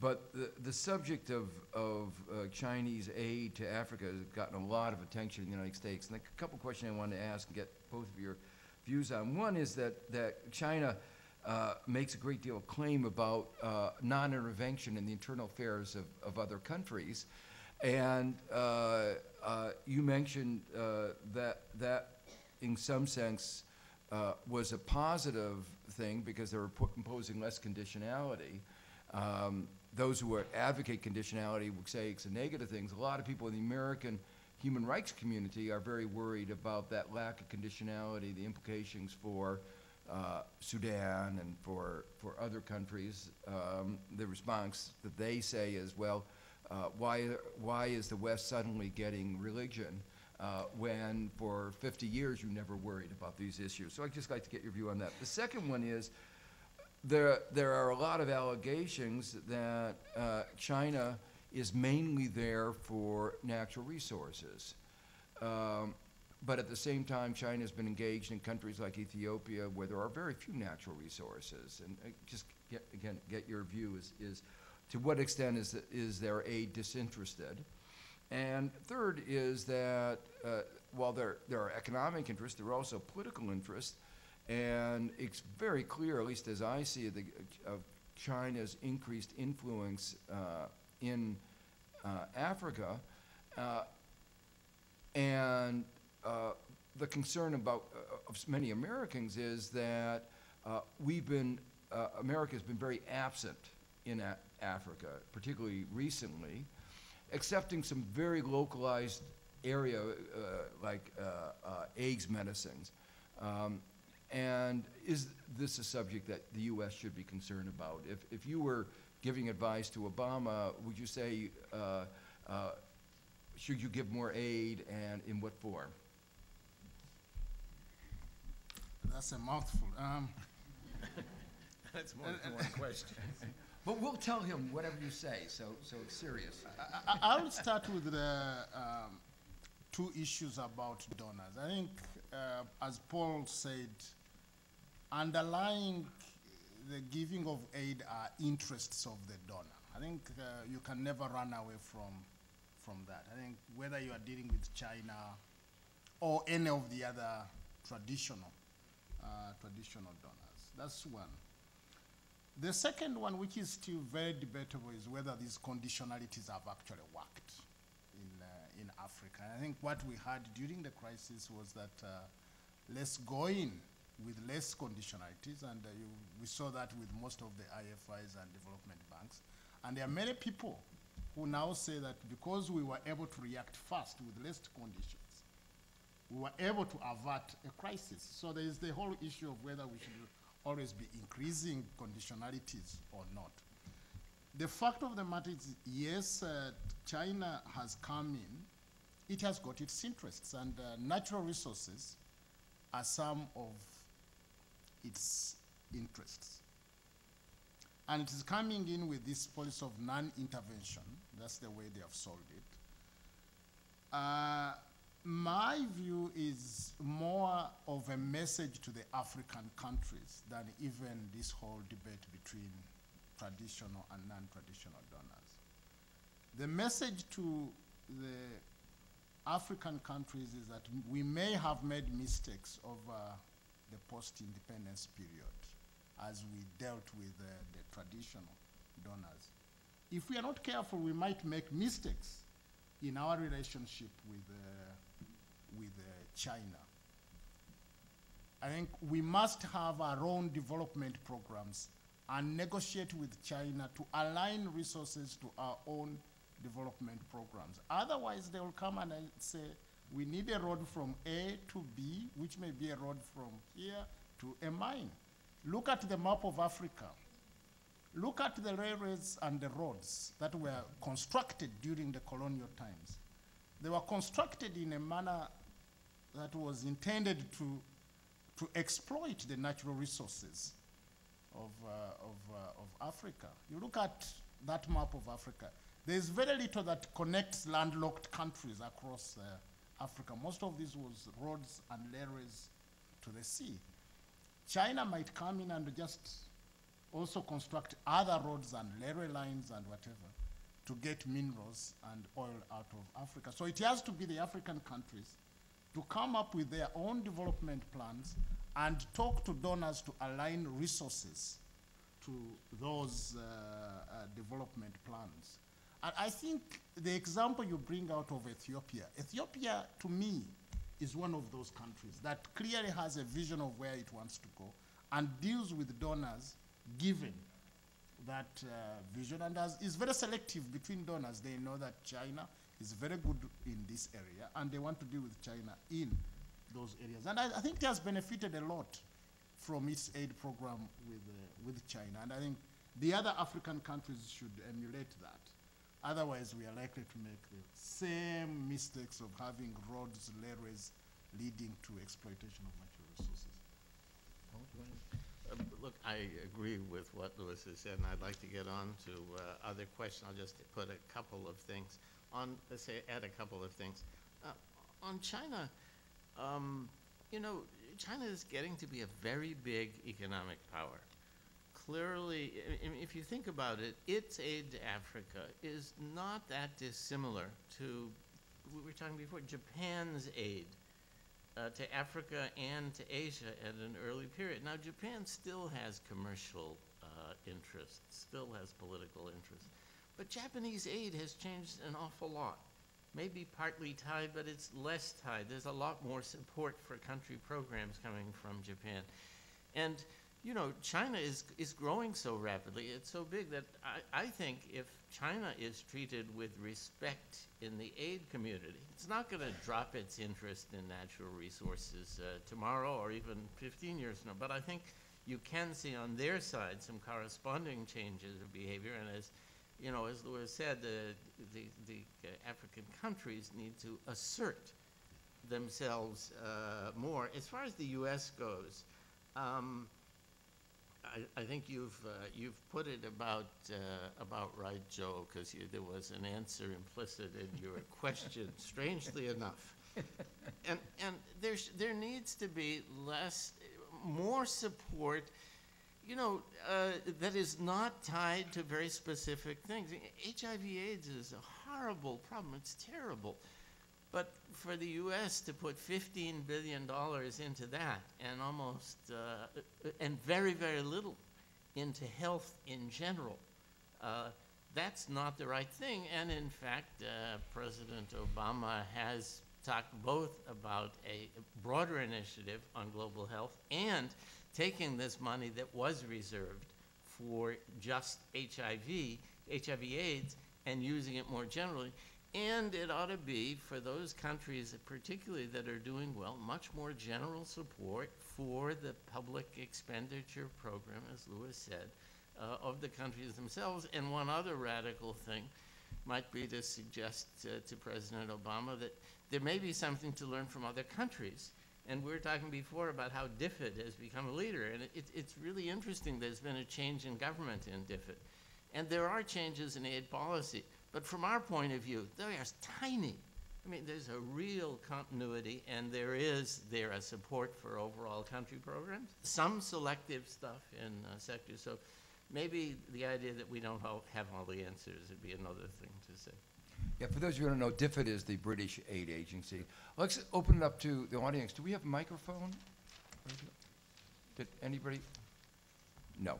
But the subject of Chinese aid to Africa has gotten a lot of attention in the United States. And a couple questions I wanted to ask and get both of your views on. One is that China makes a great deal of claim about non-intervention in the internal affairs of other countries. And you mentioned that in some sense was a positive thing because they were imposing less conditionality. Those who advocate conditionality would say it's a negative thing. A lot of people in the American human rights community are very worried about that lack of conditionality, the implications for Sudan and for other countries. The response that they say is, well, why is the West suddenly getting religion when for 50 years you never worried about these issues? So I'd just like to get your view on that. The second one is there are a lot of allegations that China is mainly there for natural resources. But at the same time, China has been engaged in countries like Ethiopia where there are very few natural resources. And just, get your view is to what extent is their aid disinterested? And third is that while there are economic interests, there are also political interests. And it's very clear, at least as I see it, of China's increased influence in Africa. The concern about of many Americans is that America's been very absent in Africa, particularly recently, excepting some very localized area like AIDS medicines. And is this a subject that the U.S. should be concerned about? If you were giving advice to Obama, would you say, should you give more aid and in what form? That's a mouthful. That's more than one question. But we'll tell him whatever you say, so it's serious. I will start with the two issues about donors. I think, as Paul said, underlying the giving of aid are interests of the donor. I think you can never run away from that. I think whether you are dealing with China or any of the other traditional donors. That's one. The second one, which is still very debatable, is whether these conditionalities have actually worked in Africa. And I think what we had during the crisis was that let's go in with less conditionalities, and we saw that with most of the IFIs and development banks. And there are many people who now say that because we were able to react fast with less conditions, we were able to avert a crisis. So there is the whole issue of whether we should always be increasing conditionalities or not. The fact of the matter is, yes, China has come in. It has got its interests, and natural resources are some of its interests. And it is coming in with this policy of non-intervention. That's the way they have solved it. My view is more of a message to the African countries than even this whole debate between traditional and non-traditional donors. The message to the African countries is that we may have made mistakes over the post-independence period as we dealt with the traditional donors. If we are not careful, we might make mistakes in our relationship with China. I think we must have our own development programs and negotiate with China to align resources to our own development programs. Otherwise, they will come and say, we need a road from A to B, which may be a road from here to a mine. Look at the map of Africa. Look at the railways and the roads that were constructed during the colonial times. They were constructed in a manner that was intended to exploit the natural resources of Africa. You look at that map of Africa. There's very little that connects landlocked countries across Africa. Most of this was roads and railways to the sea. China might come in and just also construct other roads and railway lines and whatever to get minerals and oil out of Africa. So it has to be the African countries to come up with their own development plans and talk to donors to align resources to those development plans. And I think the example you bring out of Ethiopia to me is one of those countries that clearly has a vision of where it wants to go and deals with donors given that vision, and is very selective between donors. They know that China is very good in this area, and they want to deal with China in those areas. And I think it has benefited a lot from its aid program with China, and I think the other African countries should emulate that. Otherwise, we are likely to make the same mistakes of having roads, railways, leading to exploitation of natural resources. Look, I agree with what Louis has said, and I'd like to get on to other questions. I'll just put a couple of things on, let's say, add a couple of things. On China, you know, China is getting to be a very big economic power. Clearly, if you think about it, its aid to Africa is not that dissimilar to, we were talking before, Japan's aid to Africa and to Asia at an early period. Now, Japan still has commercial interests, still has political interests, but Japanese aid has changed an awful lot. Maybe partly tied, but it's less tied. There's a lot more support for country programs coming from Japan. And you know, China is growing so rapidly, it's so big that I think if China is treated with respect in the aid community, it's not going to drop its interest in natural resources tomorrow or even 15 years from now. But I think you can see on their side some corresponding changes of behavior. And as, you know, as Louis said, the African countries need to assert themselves more. As far as the U.S. goes, I think you've put it about right, Joe, because there was an answer implicit in your question, strangely enough. And there needs to be more support, you know, that is not tied to very specific things. HIV/AIDS is a horrible problem. It's terrible. But for the U.S. to put $15 billion into that and almost, and very, very little into health in general, that's not the right thing. And in fact, President Obama has talked both about a broader initiative on global health and taking this money that was reserved for just HIV/AIDS, and using it more generally. And it ought to be, for those countries particularly that are doing well, much more general support for the public expenditure program, as Louis said, of the countries themselves. And one other radical thing might be to suggest to President Obama that there may be something to learn from other countries. And we were talking before about how DFID has become a leader. And it's really interesting there's been a change in government in DFID. And there are changes in aid policy. But from our point of view, they are tiny. I mean, there's a real continuity, and there is support for overall country programs, some selective stuff in sectors. So maybe the idea that we don't have all the answers would be another thing to say. Yeah, for those of you who don't know, DFID is the British aid agency. Let's open it up to the audience. Do we have a microphone? Did anybody? No.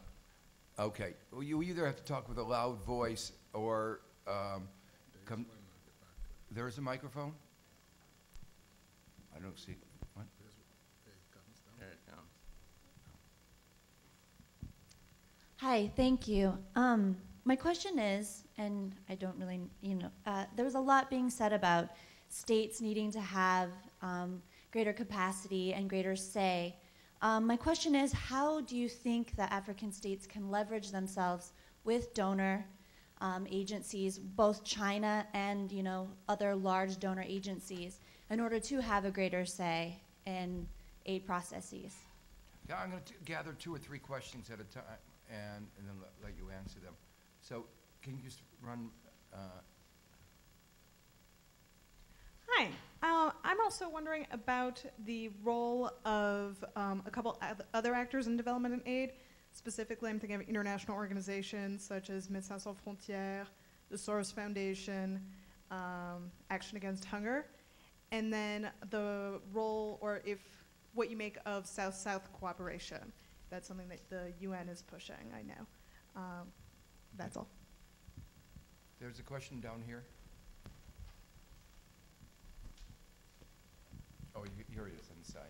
Okay. Well, you either have to talk with a loud voice or there is a microphone? I don't see it. What? There it comes. Hi, thank you. My question is, and I don't really, there was a lot being said about states needing to have greater capacity and greater say. My question is, how do you think that African states can leverage themselves with donor agencies, both China and other large donor agencies, in order to have a greater say in aid processes? Yeah, I'm going to gather two or three questions at a time and then let you answer them. So can you just run? Hi. I'm also wondering about the role of a couple other actors in development and aid. Specifically, I'm thinking of international organizations such as Médecins Sans Frontières, the Soros Foundation, Action Against Hunger, and then the role, or if what you make of South-South cooperation. That's something that the UN is pushing, I know. That's all. There's a question down here. Oh, here he is on the side.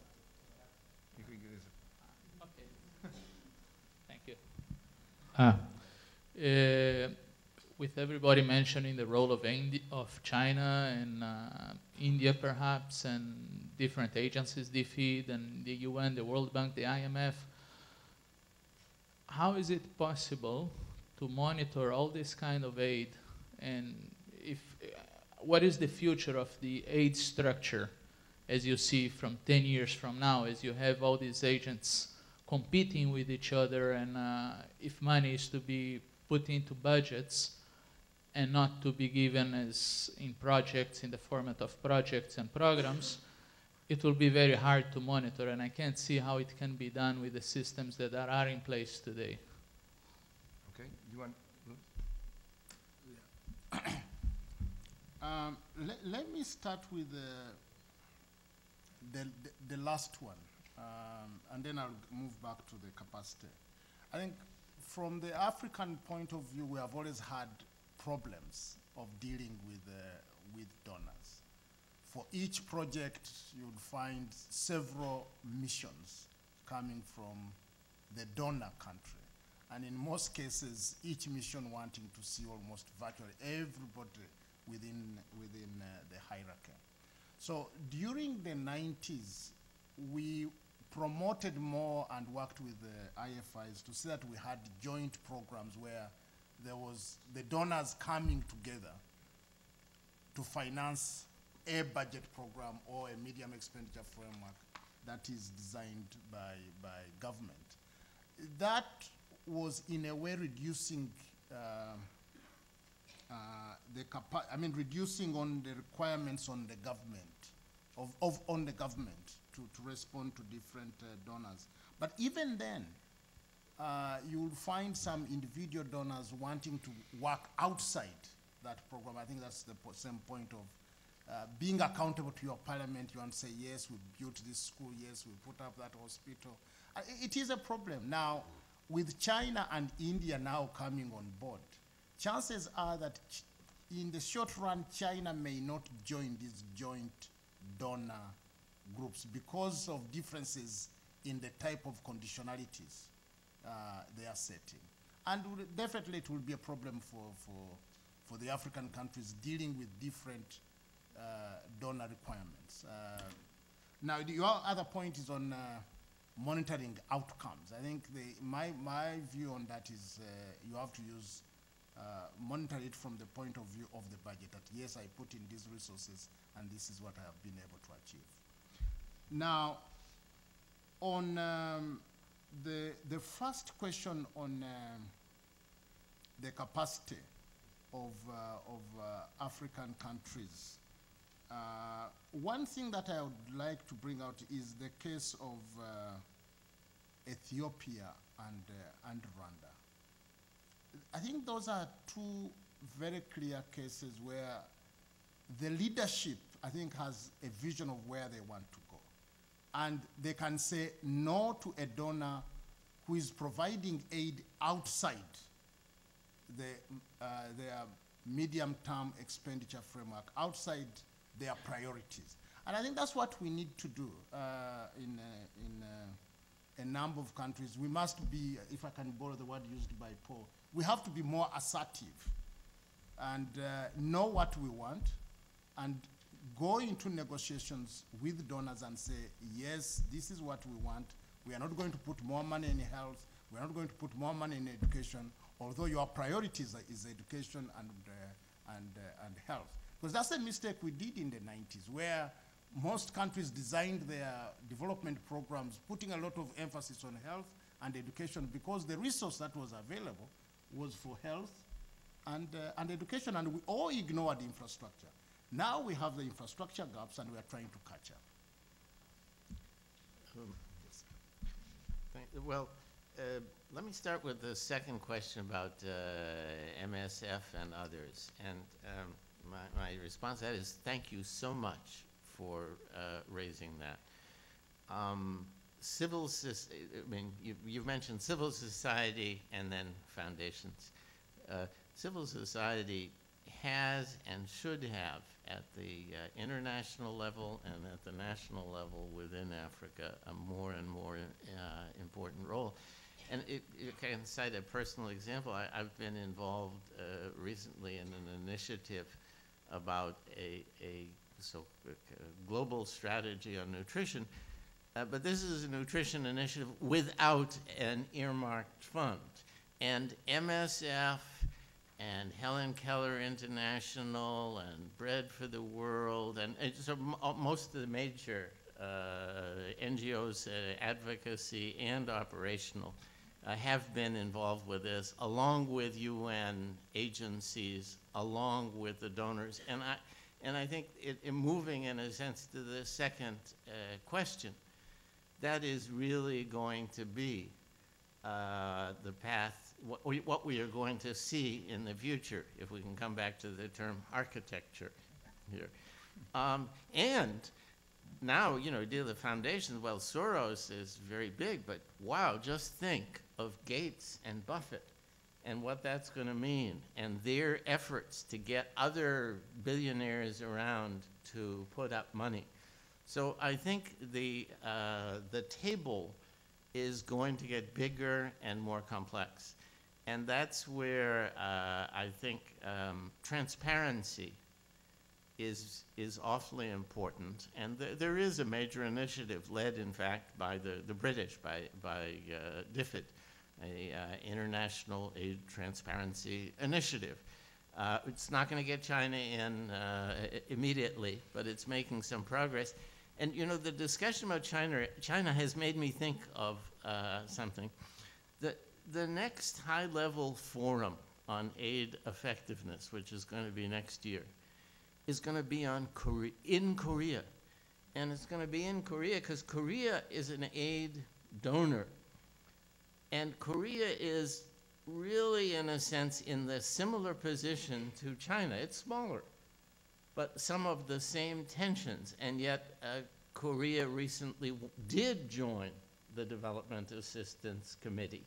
You can give this. Okay. Thank you. With everybody mentioning the role of China and India, perhaps, and different agencies, DFID and the UN, the World Bank, the IMF, how is it possible to monitor all this kind of aid? And if what is the future of the aid structure, as you see from 10 years from now, as you have all these agents competing with each other, and if money is to be put into budgets and not to be given as in projects, in the format of projects and programs, it will be very hard to monitor, and I can't see how it can be done with the systems that are in place today. Okay, you want? Yeah. Let me start with the last one, and then I'll move back to the capacity. I think from the African point of view, we have always had problems of dealing with donors. For each project, you'll find several missions coming from the donor country. And in most cases, each mission wanting to see almost virtually everybody within the hierarchy. So during the 90s, we promoted more and worked with the IFIs to see that we had joint programs where there was the donors coming together to finance a budget program or a medium expenditure framework that is designed by government. That was in a way reducing reducing on the requirements on the government, on the government to respond to different donors. But even then, you'll find some individual donors wanting to work outside that program. I think that's the same point of being accountable to your parliament. You want to say, yes, we built this school, yes, we put up that hospital. It is a problem. Now, with China and India now coming on board, chances are that in the short run, China may not join these joint donor groups because of differences in the type of conditionalities they are setting. And definitely it will be a problem for the African countries dealing with different donor requirements. Now, your other point is on monitoring outcomes. I think my view on that is you have to use monitor it from the point of view of the budget, that yes, I put in these resources and this is what I have been able to achieve. Now, on the first question on the capacity of African countries, one thing that I would like to bring out is the case of Ethiopia and Rwanda. I think those are two very clear cases where the leadership, I think, has a vision of where they want to go. And they can say no to a donor who is providing aid outside their medium-term expenditure framework, outside their priorities. And I think that's what we need to do in a number of countries. We must be, if I can borrow the word used by Paul, we have to be more assertive and know what we want and go into negotiations with donors and say, yes, this is what we want. We are not going to put more money in health. We are not going to put more money in education, although your priorities is education and health. Because that's a mistake we did in the 90s, where most countries designed their development programs putting a lot of emphasis on health and education because the resource that was available was for health and education, and we all ignored infrastructure. Now we have the infrastructure gaps and we are trying to catch up. Well, let me start with the second question about MSF and others. And my response to that is thank you so much for raising that. You've mentioned civil society and then foundations. Civil society has and should have at the international level and at the national level within Africa a more and more important role. And you can cite a personal example. I've been involved recently in an initiative about a global strategy on nutrition, but this is a nutrition initiative without an earmarked fund. And MSF and Helen Keller International and Bread for the World and so most of the major NGOs, advocacy and operational, have been involved with this, along with UN agencies, along with the donors. And I think it moving, in a sense, to the second question, that is really going to be the path, what we are going to see in the future, if we can come back to the term architecture here. And now, you know, deal with the foundations. Well, Soros is very big, but wow, just think of Gates and Buffett and what that's going to mean, and their efforts to get other billionaires around to put up money. So I think the table is going to get bigger and more complex. And that's where I think transparency is awfully important. And there is a major initiative led, in fact, by the British, by DFID, a international aid transparency initiative. It's not going to get China in immediately, but it's making some progress. And you know, the discussion about China has made me think of something. The next high-level forum on aid effectiveness, which is going to be next year, is going to be in Korea. And it's going to be in Korea because Korea is an aid donor. And Korea is really, in a sense, in the similar position to China. It's smaller, but some of the same tensions. And yet Korea recently did join the Development Assistance Committee.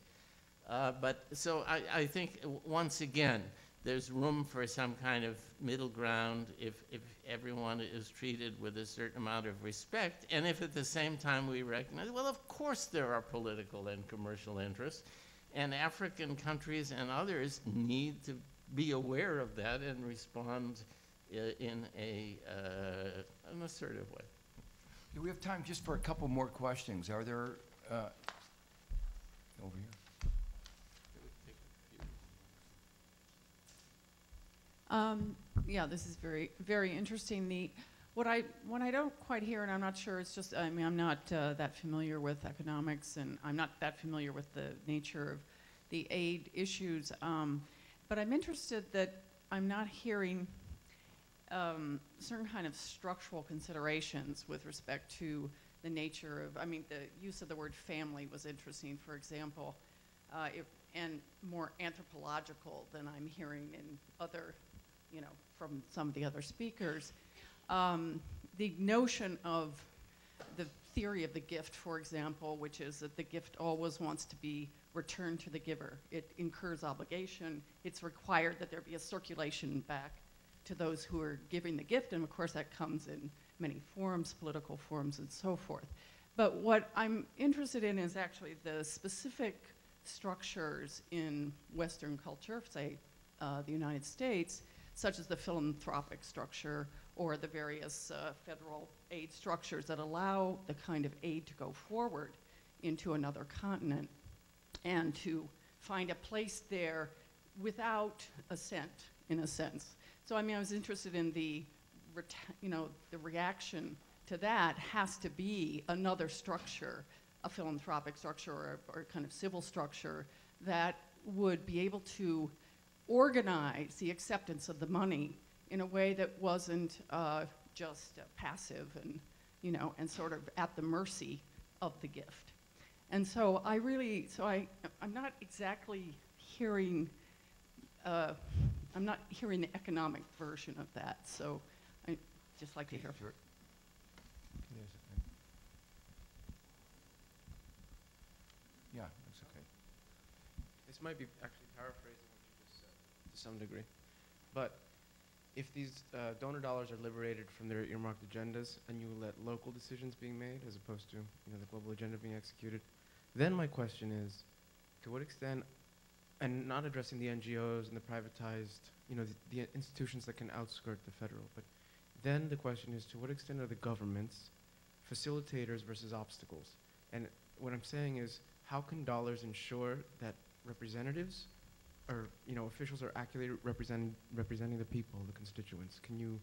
But so I think, once again, there's room for some kind of middle ground if everyone is treated with a certain amount of respect, and if at the same time we recognize, well, of course there are political and commercial interests, and African countries and others need to be aware of that and respond in an assertive way. Do we have time just for a couple more questions? Are there, over here? Yeah, this is very, very interesting. What I don't quite hear, and I'm not sure, it's just, I mean, I'm not that familiar with economics, and I'm not that familiar with the nature of the aid issues, but I'm interested that I'm not hearing certain kind of structural considerations with respect to the nature of, I mean, the use of the word family was interesting, for example, and more anthropological than I'm hearing in other, you know, from some of the other speakers. The notion of the theory of the gift, for example, which is that the gift always wants to be returned to the giver. It incurs obligation. It's required that there be a circulation back to those who are giving the gift, and of course that comes in many forms, political forms and so forth. But what I'm interested in is actually the specific structures in Western culture, say the United States, such as the philanthropic structure or the various federal aid structures that allow the kind of aid to go forward into another continent and to find a place there without assent, in a sense. So I mean, I was interested in the, you know, the reaction to that has to be another structure, a philanthropic structure or kind of civil structure that would be able to organize the acceptance of the money in a way that wasn't just passive and, you know, and sort of at the mercy of the gift. And so I really, so I'm not exactly hearing, I'm not hearing the economic version of that. So I'd just like to hear. Sure. Yes. Yeah, that's okay. This might be actually paraphrasing what you just said to some degree. But if these donor dollars are liberated from their earmarked agendas and you let local decisions being made as opposed to, you know, the global agenda being executed, then my question is, to what extent, and not addressing the NGOs and the privatized, you know, the institutions that can outskirt the federal, but then the question is, to what extent are the governments facilitators versus obstacles? And what I'm saying is, how can dollars ensure that representatives or, you know, officials are accurately representing the people, the constituents? Can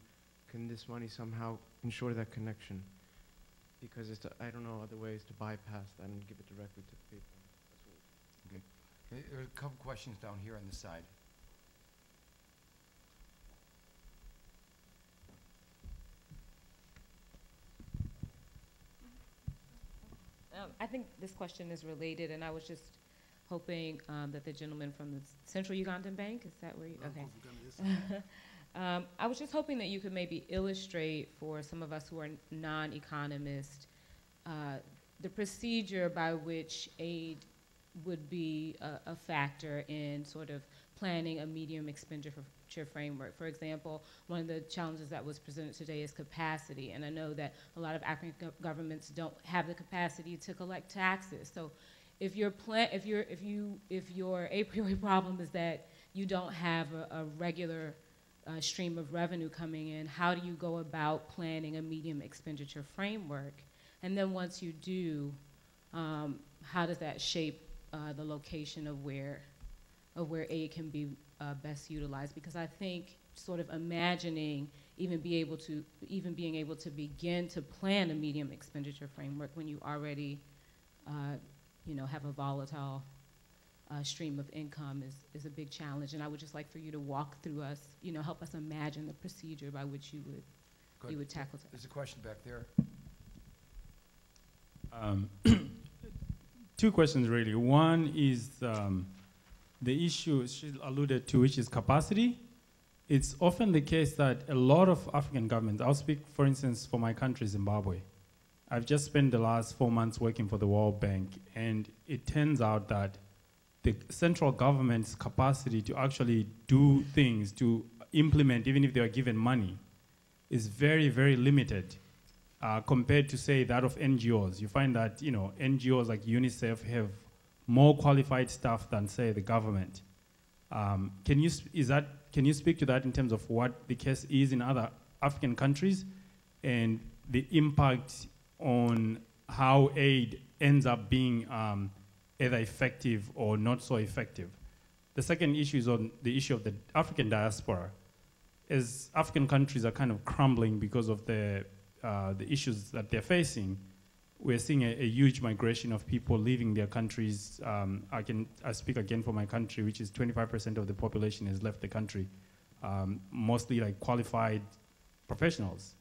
this money somehow ensure that connection? Because it's I don't know other ways to bypass that and give it directly to the people. That's what. Okay. There are a couple questions down here on the side. I think this question is related, and I was just hoping that the gentleman from the Central Ugandan Bank, is that where you, okay. I was just hoping that you could maybe illustrate for some of us who are non-economists the procedure by which aid would be a factor in sort of planning a medium expenditure framework. For example, one of the challenges that was presented today is capacity, and I know that a lot of African governments don't have the capacity to collect taxes. So, if your a priori problem is that you don't have a regular stream of revenue coming in, how do you go about planning a medium expenditure framework? And then once you do, how does that shape the location of where aid can be best utilized? Because I think sort of imagining even being able to begin to plan a medium expenditure framework when you already you know, have a volatile stream of income is a big challenge. And I would just like for you to walk through us, you know, help us imagine the procedure by which you would tackle that. There's a question back there. Two questions really. One is the issue she alluded to, which is capacity, it's often the case that a lot of African governments, I'll speak, for instance, for my country, Zimbabwe. I've just spent the last 4 months working for the World Bank, and it turns out that the central government's capacity to actually do things, to implement, even if they are given money, is very, very limited compared to, say, that of NGOs. You find that, you know, NGOs like UNICEF have more qualified staff than, say, the government. Can you speak to that in terms of what the case is in other African countries and the impact on how aid ends up being either effective or not so effective? The second issue is on the issue of the African diaspora. As African countries are kind of crumbling because of the issues that they're facing, we're seeing a huge migration of people leaving their countries. I speak again for my country, which is 25% of the population has left the country, mostly like qualified professionals.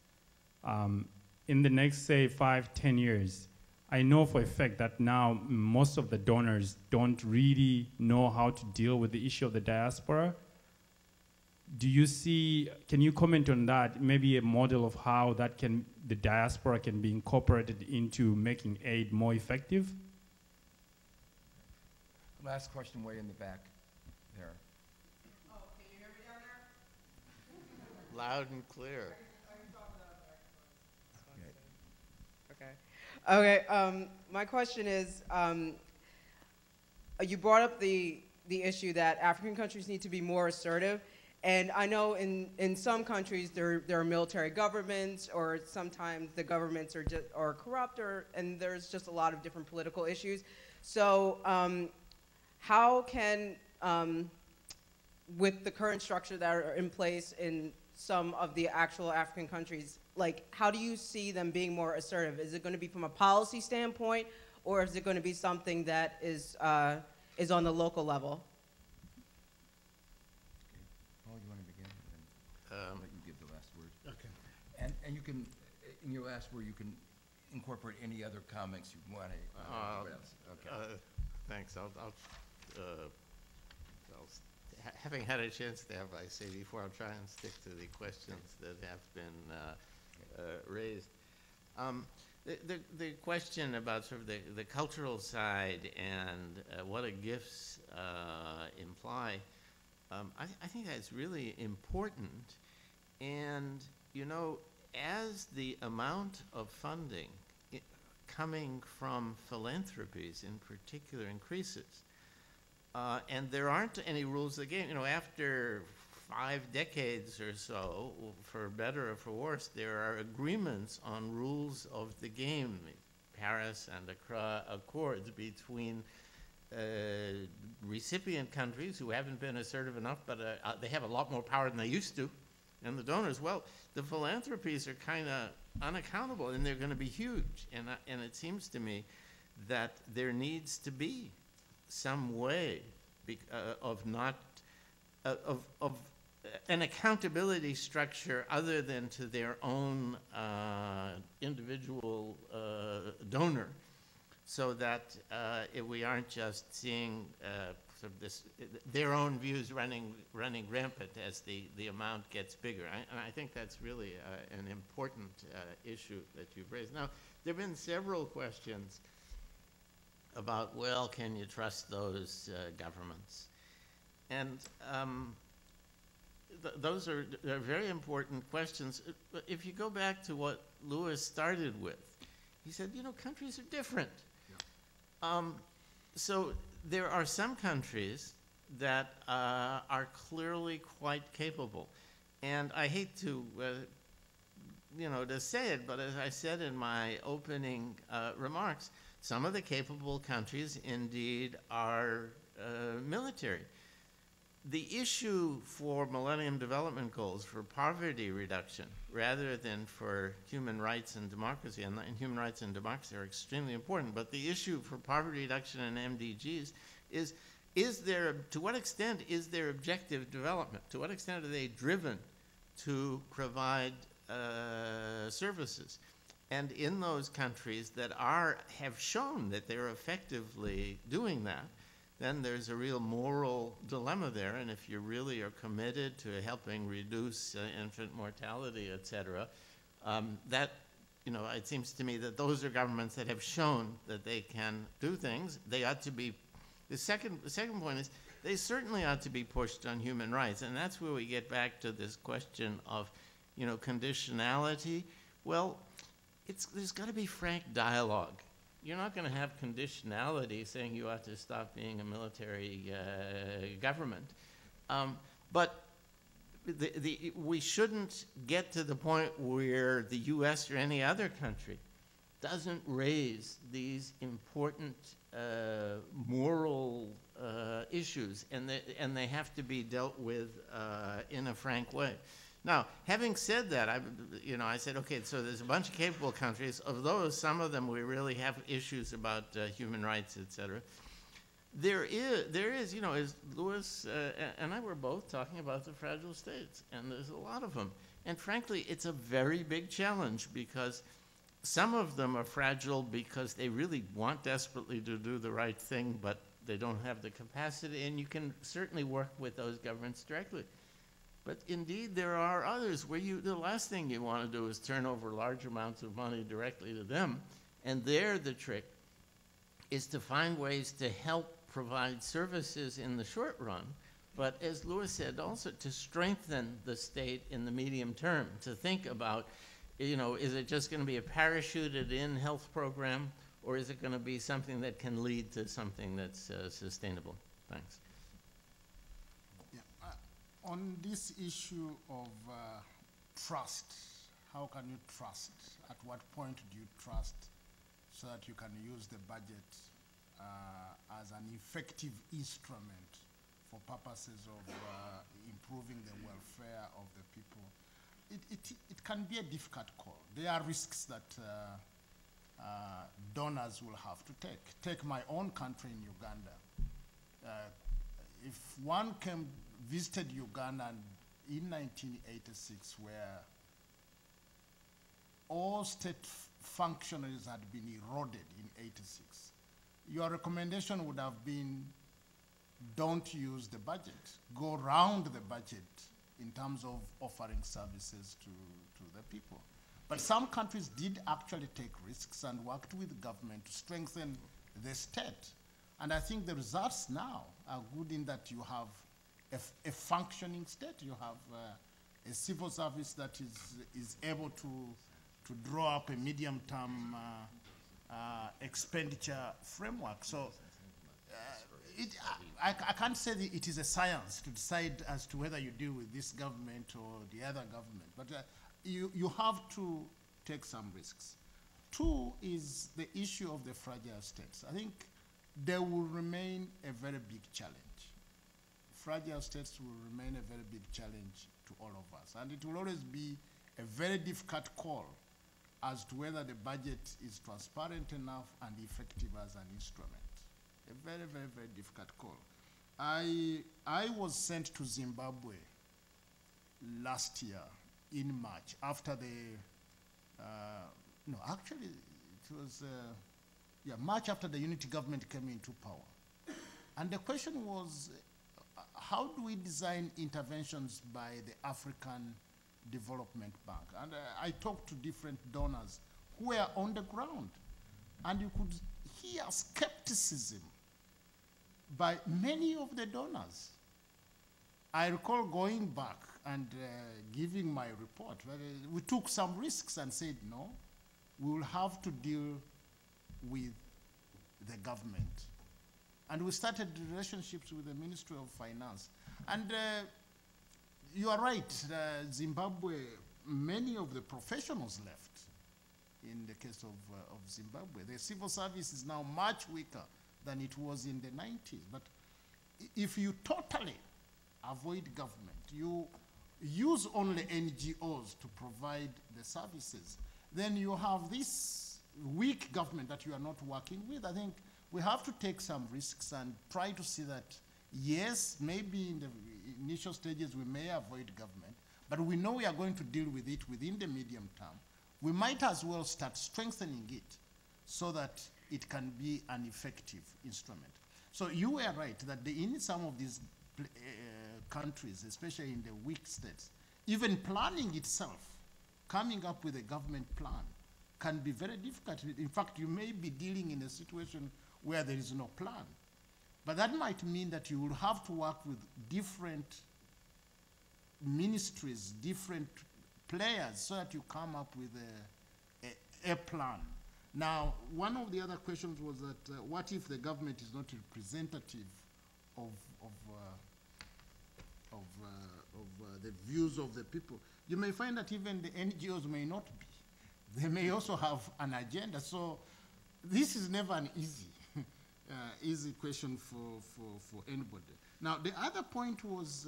In the next, say, 5-10 years, I know for a fact that now most of the donors don't really know how to deal with the issue of the diaspora. Do you see, can you comment on that, maybe a model of how that can, the diaspora can be incorporated into making aid more effective? Last question way in the back there. Oh, can you hear me down there? Loud and clear. Okay, my question is, you brought up the issue that African countries need to be more assertive, and I know in some countries there are military governments, or sometimes the governments are corrupt, and there's just a lot of different political issues. So how can, with the current structure that are in place in some of the actual African countries, like, how do you see them being more assertive? Is it going to be from a policy standpoint, or is it going to be something that is on the local level? Paul, you want to begin? I'll let you give the last word. Okay. And you can, in your last word, you can incorporate any other comments you want to. Okay. Thanks. Having had a chance to have, I say before, I'll try and stick to the questions that have been raised. The question about sort of the cultural side and what do gifts imply, I think that's really important. And, you know, as the amount of funding coming from philanthropies in particular increases, and there aren't any rules of the game. You know, after 5 decades or so, for better or for worse, there are agreements on rules of the game, Paris and Accra Accords, between recipient countries who haven't been assertive enough, but they have a lot more power than they used to, and the donors. Well, the philanthropies are kind of unaccountable, and they're going to be huge. And it seems to me that there needs to be some way of an accountability structure other than to their own individual donor, so that if we aren't just seeing sort of this, their own views running rampant as the amount gets bigger. And I think that's really an important issue that you've raised. Now, there have been several questions about, well, can you trust those governments? And those are very important questions. But if you go back to what Louis started with, he said, you know, countries are different. Yeah. So there are some countries that are clearly quite capable. And I hate to, you know, to say it, but as I said in my opening remarks, some of the capable countries indeed are military. The issue for Millennium Development Goals, for poverty reduction, rather than for human rights and democracy, and human rights and democracy are extremely important, but the issue for poverty reduction and MDGs is there, to what extent is there objective development? To what extent are they driven to provide services? And in those countries that have shown that they're effectively doing that, then there's a real moral dilemma there. And if you really are committed to helping reduce infant mortality, et cetera, that, you know, it seems to me that those are governments that have shown that they can do things. They ought to be, the second point is, they certainly ought to be pushed on human rights. And that's where we get back to this question of, you know, conditionality. Well, there's got to be frank dialogue. You're not going to have conditionality saying you ought to stop being a military government. But we shouldn't get to the point where the US or any other country doesn't raise these important moral issues, and they have to be dealt with in a frank way. Now, having said that, I said, okay, so there's a bunch of capable countries. Of those, some of them we really have issues about human rights, et cetera. There is, you know, as Louis and I were both talking about the fragile states, and there's a lot of them. And frankly, it's a very big challenge because some of them are fragile because they really want desperately to do the right thing, but they don't have the capacity, and you can certainly work with those governments directly. But indeed, there are others where the last thing you want to do is turn over large amounts of money directly to them. And there, the trick is to find ways to help provide services in the short run. But as Louis said, also to strengthen the state in the medium term, to think about, you know, is it just going to be a parachuted-in health program, or is it going to be something that can lead to something that's sustainable? Thanks. On this issue of trust, how can you trust? At what point do you trust so that you can use the budget as an effective instrument for purposes of improving the welfare of the people? It can be a difficult call. There are risks that donors will have to take. Take my own country in Uganda. If one can visited Uganda in 1986, where all state functionaries had been eroded in 86. Your recommendation would have been, don't use the budget. Go round the budget in terms of offering services to the people. But some countries did actually take risks and worked with government to strengthen the state. And I think the results now are good in that you have a functioning state. You have a civil service that is able to draw up a medium-term expenditure framework. So I can't say that it is a science to decide as to whether you deal with this government or the other government, but you have to take some risks. Two is the issue of the fragile states. I think they will remain a very big challenge. Fragile states will remain a very big challenge to all of us. And it will always be a very difficult call as to whether the budget is transparent enough and effective as an instrument. A very, very, very difficult call. I was sent to Zimbabwe last year in March after the, no, actually it was, yeah, March after the unity government came into power. And the question was, how do we design interventions by the African Development Bank? And I talked to different donors who were on the ground, and you could hear skepticism by many of the donors. I recall going back and giving my report. We took some risks and said, no, we will have to deal with the government. And we started relationships with the Ministry of Finance. And you are right, Zimbabwe, many of the professionals left in the case of Zimbabwe. The civil service is now much weaker than it was in the 90s. But if you totally avoid government, you use only NGOs to provide the services, then you have this weak government that you are not working with. I think we have to take some risks and try to see that, yes, maybe in the initial stages we may avoid government, but we know we are going to deal with it within the medium term. We might as well start strengthening it so that it can be an effective instrument. So you were right that in some of these countries, especially in the weak states, even planning itself, coming up with a government plan, can be very difficult. In fact, you may be dealing in a situation where there is no plan. But that might mean that you will have to work with different ministries, different players, so that you come up with a plan. Now, one of the other questions was that what if the government is not representative of the views of the people? You may find that even the NGOs may not be. They may also have an agenda. So this is never an easy, easy question for anybody. Now, the other point was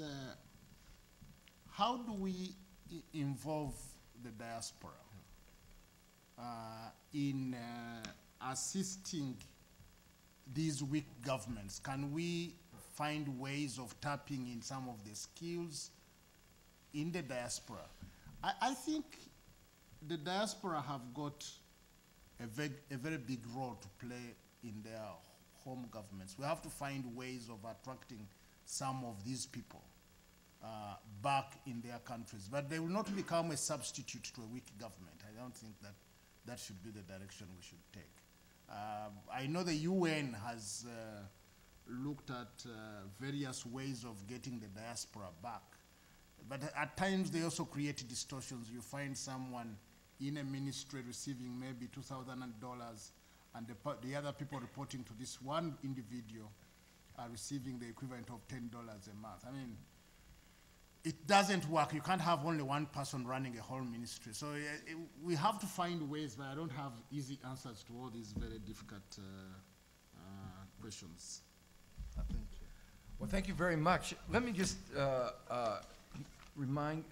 how do we involve the diaspora in assisting these weak governments? Can we find ways of tapping in some of the skills in the diaspora? I think the diaspora have got a very big role to play in their home governments. We have to find ways of attracting some of these people back in their countries. But they will not become a substitute to a weak government. I don't think that that should be the direction we should take. I know the UN has looked at various ways of getting the diaspora back. But at times, they also create distortions. You find someone in a ministry receiving maybe $2,000, and the other people reporting to this one individual are receiving the equivalent of $10 a month. I mean, it doesn't work. You can't have only one person running a whole ministry. So we have to find ways, but I don't have easy answers to all these very difficult questions. I think. Well, thank you very much. Let me just remind,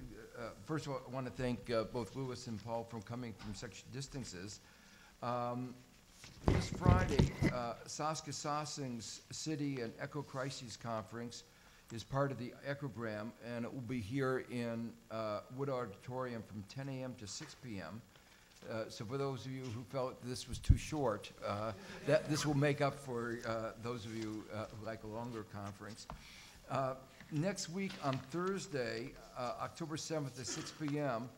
first of all, I want to thank both Louis and Paul for coming from such distances. This Friday, Saskia Sassing's City and Eco Crises Conference is part of the Ecogram, and it will be here in Wood Auditorium from 10 a.m. to 6 p.m. So for those of you who felt this was too short, that this will make up for those of you who like a longer conference. Next week on Thursday, October 7th at 6 p.m.,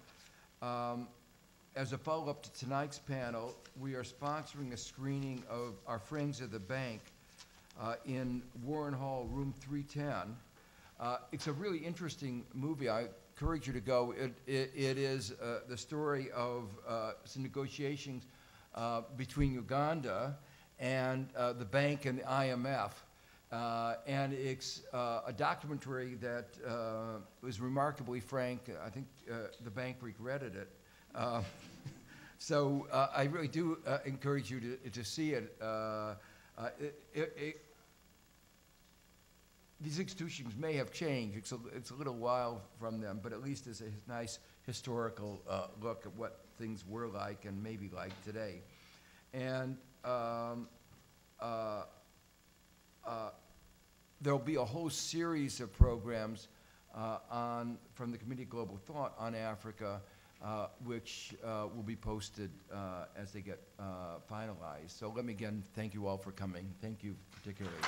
as a follow-up to tonight's panel, we are sponsoring a screening of Our Friends of the Bank in Warren Hall, room 310. It's a really interesting movie. I encourage you to go. It is the story of some negotiations between Uganda and the bank and the IMF. And it's a documentary that was remarkably frank. I think the bank regretted it. So I really do encourage you to see it. These institutions may have changed. It's a little while from them, but at least it's a nice historical look at what things were like and maybe like today. And there'll be a whole series of programs from the Committee of Global Thought on Africa, which will be posted as they get finalized. So let me again thank you all for coming. Thank you particularly.